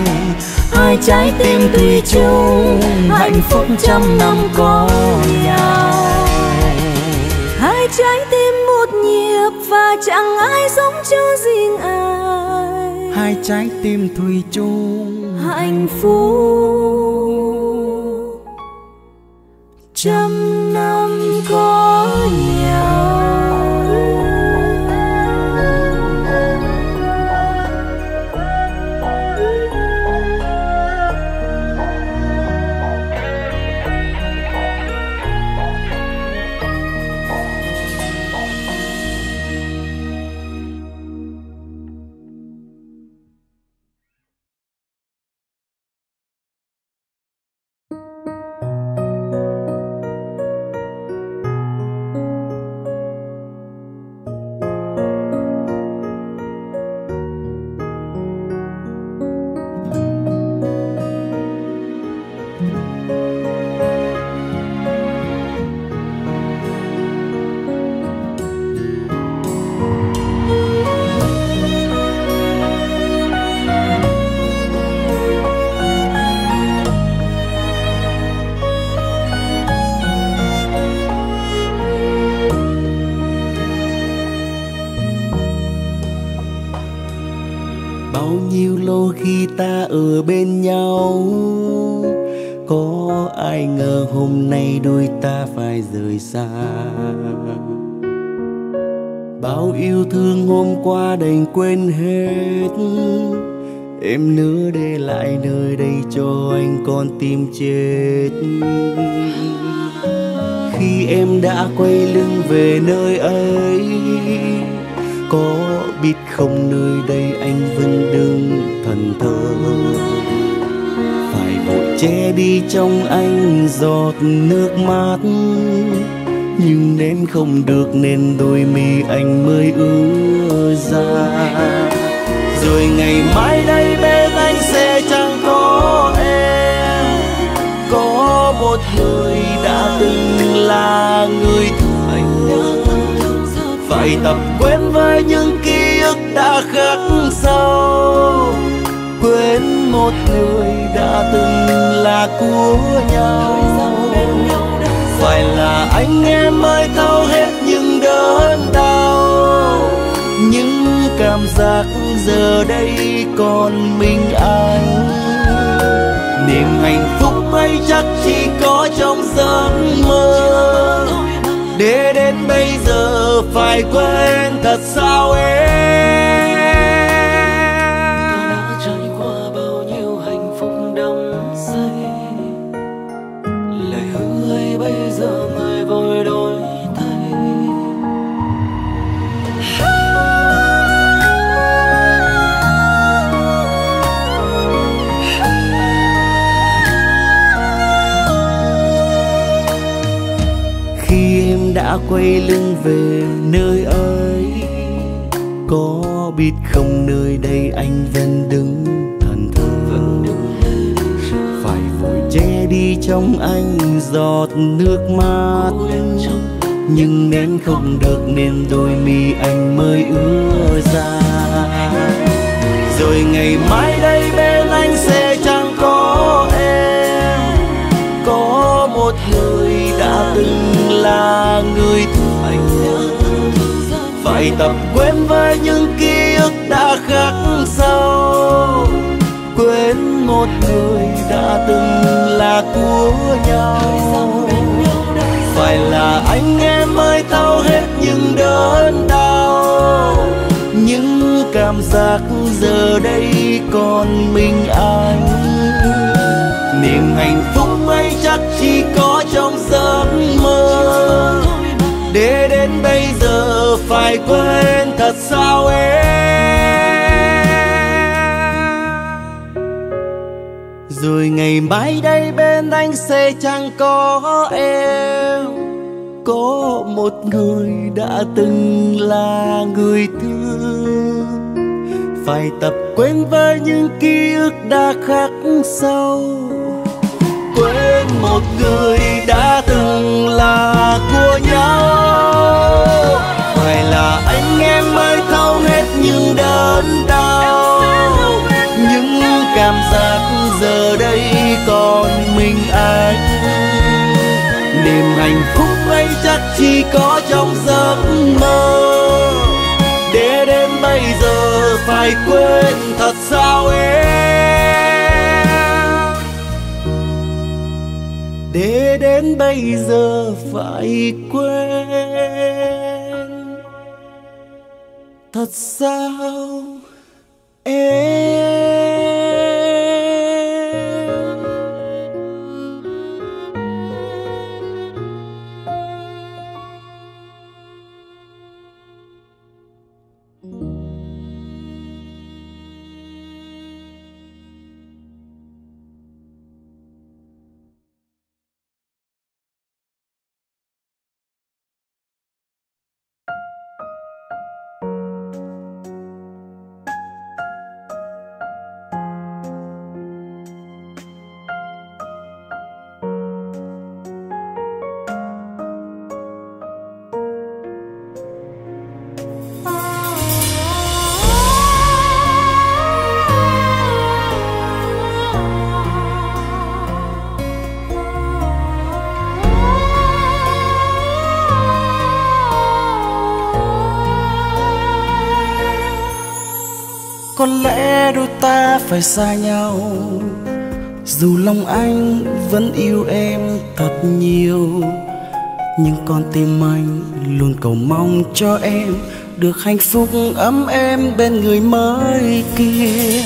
hai trái tim thủy chung hạnh phúc trăm năm có nhau. Hai trái tim một nhịp và chẳng ai sống cho riêng ai, hai trái tim thủy chung hạnh phúc trăm năm có nhau. Ở bên nhau, có ai ngờ hôm nay đôi ta phải rời xa. Bao yêu thương hôm qua đành quên hết, em nữa để lại nơi đây cho anh con tim chết. Khi em đã quay lưng về nơi ấy, có biết không nơi đây anh vẫn đứng thần thờ, phải vội che đi trong anh giọt nước mắt. Nhưng nén không được nên đôi mi anh mới ứa ra. Rồi ngày mai đây bên anh sẽ chẳng có em, có một người đã từng là người thương. Phải tập quên với những ký ức đã khắc sâu, quên một người đã từng là của nhau. Phải là anh em mới thấu hết những đớn đau, những cảm giác giờ đây còn mình anh. Niềm hạnh phúc ấy chắc chỉ có trong giấc mơ, để đến bây giờ phải quên thật sao em. Ta đã trải qua bao nhiêu hạnh phúc đắm say, lời hứa ấy bây giờ người vội đổi thay. Khi em đã quay lưng về nơi ấy, có biết không nơi đây anh vẫn đứng thần thờ, phải vội che đi trong anh giọt nước mắt. Nhưng nén không được nên đôi mi anh mới ứa ra. Rồi ngày mai đây bên anh sẽ chẳng có em, có một người đã từng là người thương. Phải tập quên với những ký ức đã khắc sâu, quên một người đã từng là của nhau. Phải là anh em mới thấu hết những đớn đau, những cảm giác giờ đây còn mình anh. Niềm hạnh phúc ấy chắc chỉ có trong giấc mơ, để đến bây giờ phải lại quên thật sao em? Rồi ngày mai đây bên anh sẽ chẳng có em, có một người đã từng là người thương. Phải tập quên với những ký ức đã khắc sâu, quên một người đã từng là của nhau. Phải là anh em mới thấu hết những đớn đau, những cảm giác giờ đây còn mình anh. Niềm hạnh phúc ấy chắc chỉ có trong giấc mơ, để đến bây giờ phải quên thật sao em? Để đến bây giờ phải quên thật sao em? Có lẽ đôi ta phải xa nhau, dù lòng anh vẫn yêu em thật nhiều, nhưng con tim anh luôn cầu mong cho em được hạnh phúc ấm êm bên người mới kia.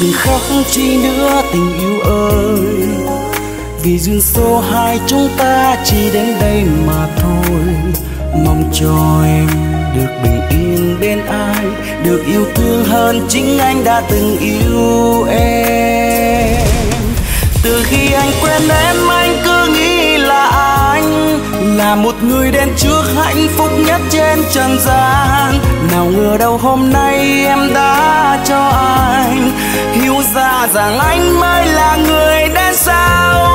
Đừng khóc chi nữa tình yêu ơi, vì duyên số hai chúng ta chỉ đến đây mà thôi. Mong cho em được bình yên bên ai, được yêu thương hơn chính anh đã từng yêu em. Từ khi anh quen em anh cứ nghĩ là anh là một người đến trước hạnh phúc nhất trên trần gian. Nào ngờ đâu hôm nay em đã cho anh hiểu ra rằng anh mới là người đến sau.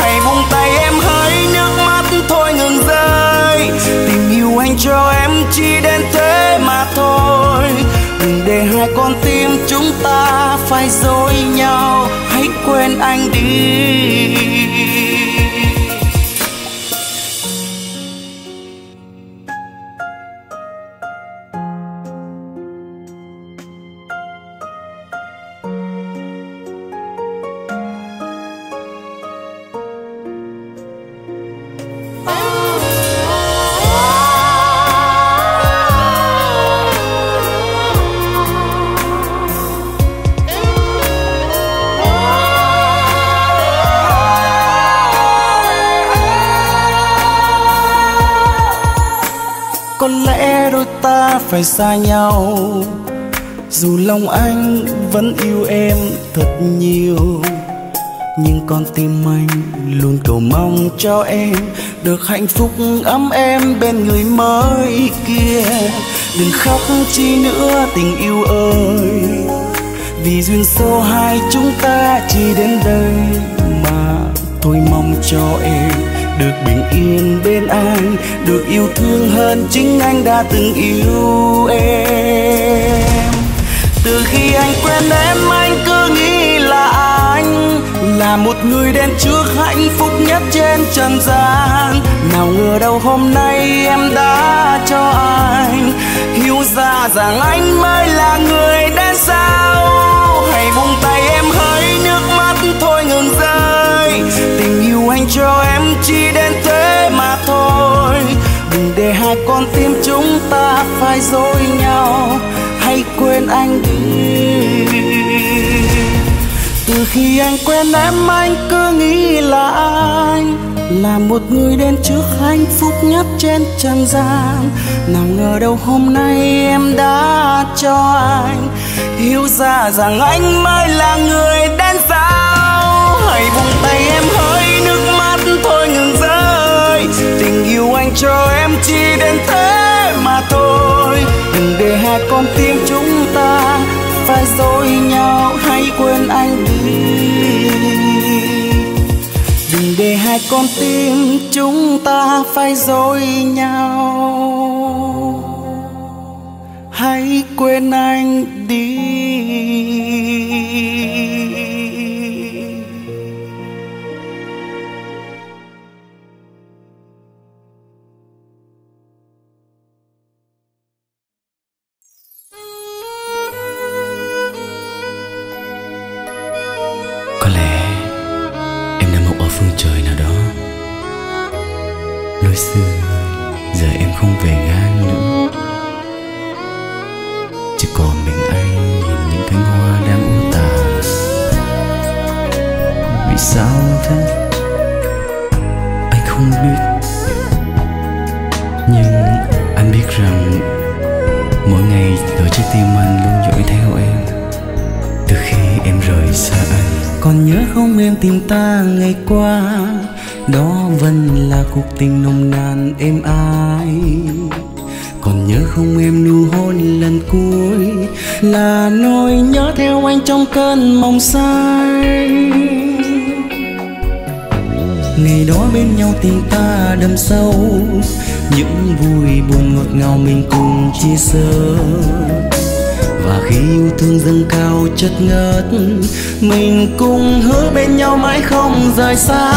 Hãy buông tay em hỡi, nước mắt thôi ngừng rơi, tình yêu anh cho em chỉ đến thế mà thôi. Đừng để hai con tim chúng ta phải dối nhau, hãy quên anh đi. Phải xa nhau, dù lòng anh vẫn yêu em thật nhiều, nhưng con tim anh luôn cầu mong cho em được hạnh phúc ấm êm bên người mới kia. Đừng khóc chi nữa tình yêu ơi, vì duyên số hai chúng ta chỉ đến đây mà tôi. Mong cho em được bình yên bên anh, được yêu thương hơn chính anh đã từng yêu em. Từ khi anh quen em anh cứ nghĩ là anh là một người đến trước hạnh phúc nhất trên trần gian. Nào ngờ đâu hôm nay em đã cho anh hiểu ra rằng anh mới là người đến sau. Hãy buông tay em hỡi, nước mắt thôi ngừng rơi, tình yêu anh cho em chỉ đến thế mà thôi. Đừng để hai con tim chúng ta phải dối nhau, hãy quên anh đi. Từ khi anh quen em anh cứ nghĩ là anh là là một người đến trước hạnh phúc nhất trên trần gian. Nào ngờ đâu hôm nay em đã cho anh hiểu ra rằng anh mới là người đến sao. Hãy buông tay em hỡi, nước mắt thôi ngừng rơi. Tình yêu anh cho em chỉ đến thế mà thôi. Đừng để hai con tim chúng ta phải dối nhau, hãy quên anh đi. Đừng để hai con tim chúng ta phải dối nhau, hãy quên anh đi. Không về ngang nữa, chỉ còn mình anh nhìn những cánh hoa đang u tàn. Vì sao thế anh không biết, nhưng anh biết rằng mỗi ngày từ trái tim anh luôn dõi theo em từ khi em rời xa anh. Còn nhớ không em tìm ta ngày qua, đó vẫn là cuộc tình nồng nàn êm ái. Còn nhớ không em nụ hôn lần cuối, là nỗi nhớ theo anh trong cơn mộng say. Ngày đó bên nhau tình ta đậm sâu, những vui buồn ngọt ngào mình cùng chia sẻ. Và khi yêu thương dâng cao chất ngất, mình cùng hứa bên nhau mãi không rời xa.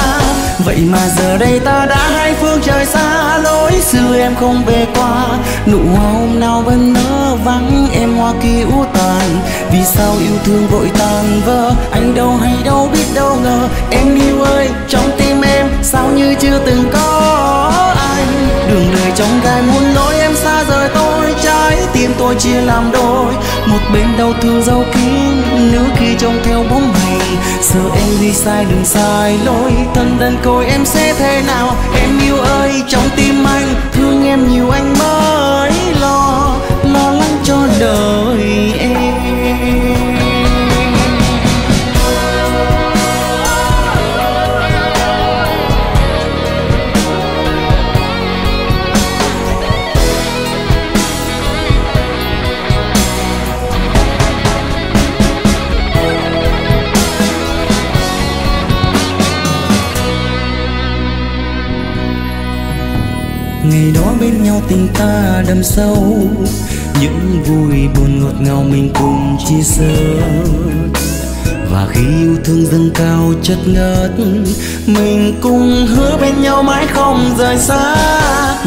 Vậy mà giờ đây ta đã hai phương trời xa, lối xưa em không về qua. Nụ hoa hôm nào vẫn nở vắng, em hoa kia u tàn. Vì sao yêu thương vội tàn vỡ, anh đâu hay đâu biết đâu ngờ. Em yêu ơi, trong tim em sao như chưa từng có anh. Đường đời trong gai muốn lối em xa rời tôi, trái tim tôi chia làm đôi. Một bên đau thương dấu kín, nữ khi trông theo bóng hình. Giờ em đi sai đường sai lối, thân đơn côi em sẽ thế nào? Em yêu ơi, trong tim anh thương em nhiều anh mới lo, lo lắng cho đời em. Ngày đó bên nhau tình ta đậm sâu, những vui buồn ngọt ngào mình cùng chia sẻ. Và khi yêu thương dâng cao chất ngất, mình cùng hứa bên nhau mãi không rời xa.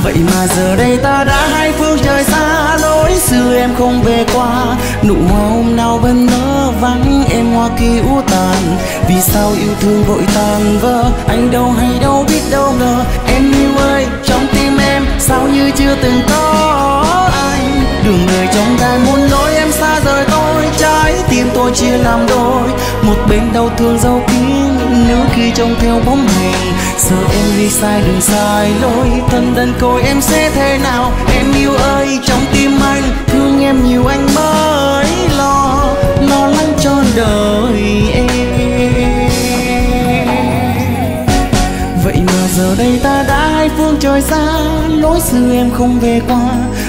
Vậy mà giờ đây ta đã hai phương trời xa, lối xưa em không về qua. Nụ hoa hôm nào vẫn nở vắng, em hoa kia u tàn. Vì sao yêu thương vội tàn vỡ, anh đâu hay đâu biết đâu ngờ. Em yêu ơi, trong tim em sao như chưa từng có anh. Đường đời trong gai muốn lối em xa rời tôi, trái tim tôi chia làm đôi. Một bên đau thương dấu kín, nếu khi trông theo bóng hình. Giờ em đi sai đường sai lối, thân đơn côi em sẽ thế nào? Em yêu ơi, trong tim anh thương em nhiều anh mới lo, lo lắng cho đời em. Vậy mà giờ đây ta đã hai phương trời xa, lối xưa em không về qua.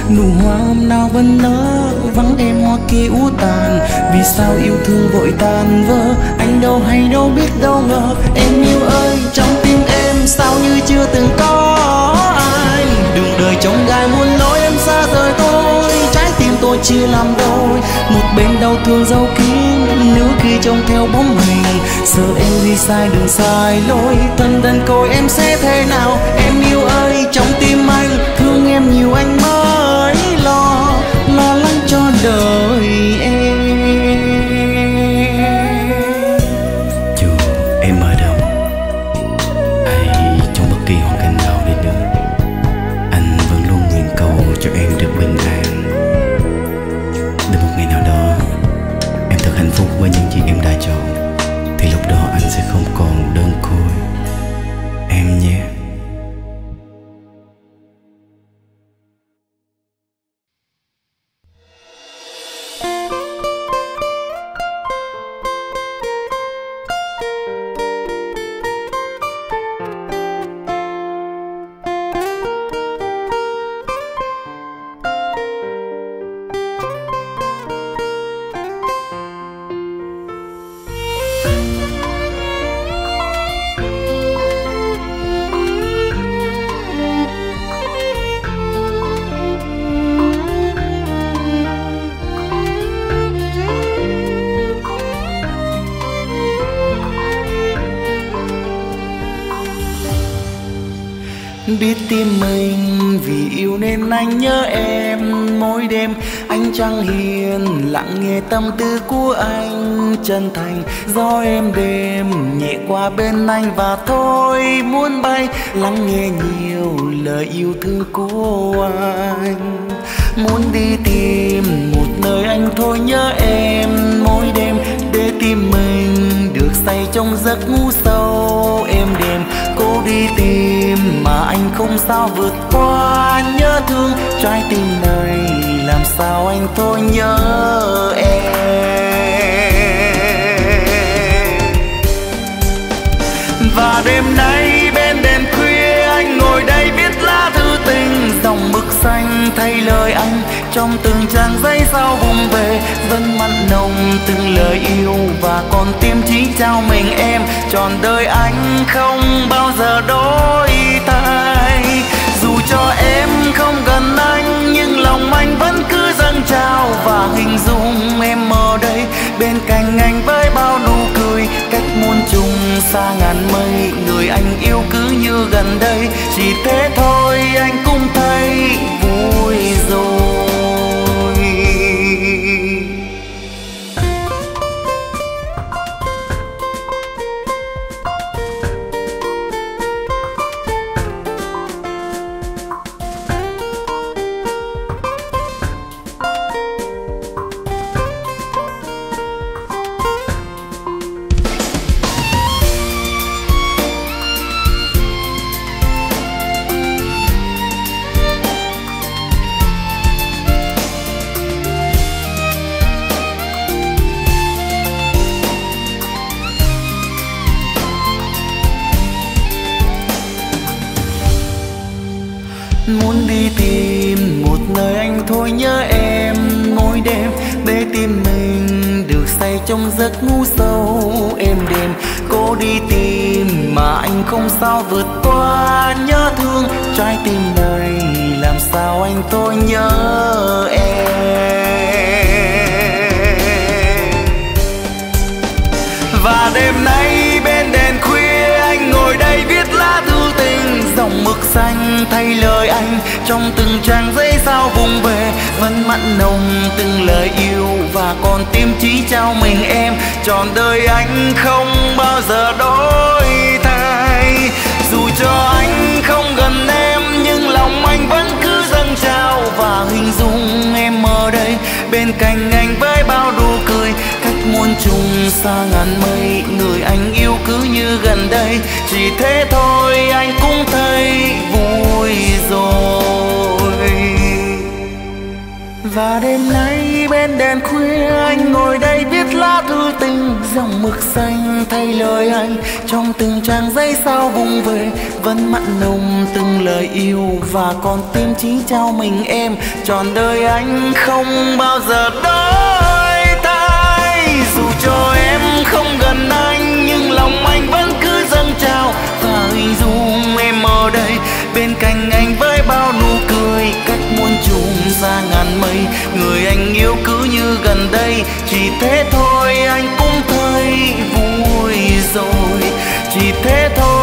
Nụ hoa hôm nào vẫn nở vắng, em hoa kia u tàn. Vì sao yêu thương vội tàn vỡ, anh đâu hay đâu biết đâu ngờ. Em yêu ơi, trong tim em sao như chưa từng có ai. Đường đời trong gai muốn nói em xa rời tôi, trái tim tôi chia làm đôi. Một bên đau thương dấu kín, nếu khi trông theo bóng mình. Giờ em đi sai đường sai lối, thân đơn côi em sẽ thế nào? Em yêu ơi, trong tim anh thương em nhiều anh mới lo, lo lắng cho đời em. Dù em ở đâu hay trong bất kỳ hoàn cảnh nào đi nữa, anh vẫn luôn nguyện cầu cho em được bình an. Đến một ngày nào đó em thật hạnh phúc với những gì em đã chọn, thì lúc đó anh sẽ không còn đơn côi em nhé. biết tim mình vì yêu nên anh nhớ em mỗi đêm. Anh chẳng hiền lặng nghe tâm tư của anh chân thành, do em đêm nhẹ qua bên anh và thôi muốn bay, lắng nghe nhiều lời yêu thương của anh. Muốn đi tìm một nơi anh thôi nhớ em mỗi đêm, để tim mình được say trong giấc ngủ sâu êm đềm. Cô đi tìm mà anh không sao vượt qua nhớ thương, trái tim này làm sao anh thôi nhớ em. Và đêm nay bên đêm khuya anh ngồi đây viết lá thư tình, dòng mực xanh thay lời anh trong từng trang giấy sao vùng về, vẫn mặn nồng từng lời yêu và con tim chỉ trao mình em. Trọn đời anh không bao giờ đổi thay, dù cho em không gần anh nhưng lòng anh vẫn cứ dâng trào, và hình dung em ở đây bên cạnh anh với bao nụ cười, cách muôn trùng xa ngàn mây, người anh yêu cứ như gần đây, chỉ thế thôi anh cũng thấy vui rồi. Muốn đi tìm một nơi anh thôi nhớ em mỗi đêm, để tim mình được say trong giấc ngủ sâu êm đềm. Cô đi tìm mà anh không sao vượt qua nhớ thương, trái tim này làm sao anh thôi nhớ em. Và đêm nay bên đèn khuya anh ngồi đây viết lá thư tình, dòng mực xanh thay lời anh trong từng trang giấy sao vùng về, vẫn mặn nồng từng lời yêu và con tim chỉ trao mình em. Trọn đời anh không bao giờ đổi thay, dù cho anh không gần em nhưng lòng anh vẫn cứ dâng trào, và hình dung em ở đây bên cạnh anh với bao nụ cười, cách muôn trùng xa ngàn mây, người anh yêu cứ như gần đây, chỉ thế thôi anh cũng thấy vui rồi. Và đêm nay bên đèn khuya anh ngồi đây viết lá thư tình, dòng mực xanh thay lời anh trong từng trang giấy sao vùng về, vẫn mặn nồng từng lời yêu và con tim chỉ trao mình em. Trọn đời anh không bao giờ đổi thay, dù cho em không gần anh nhưng lòng anh vẫn cứ dâng trào, và hình dung em ở đây bên cạnh anh với bao nụ cười, cách muôn trùng xa ngàn mây, người anh yêu cứ như gần đây, chỉ thế thôi anh cũng thấy vui rồi, chỉ thế thôi.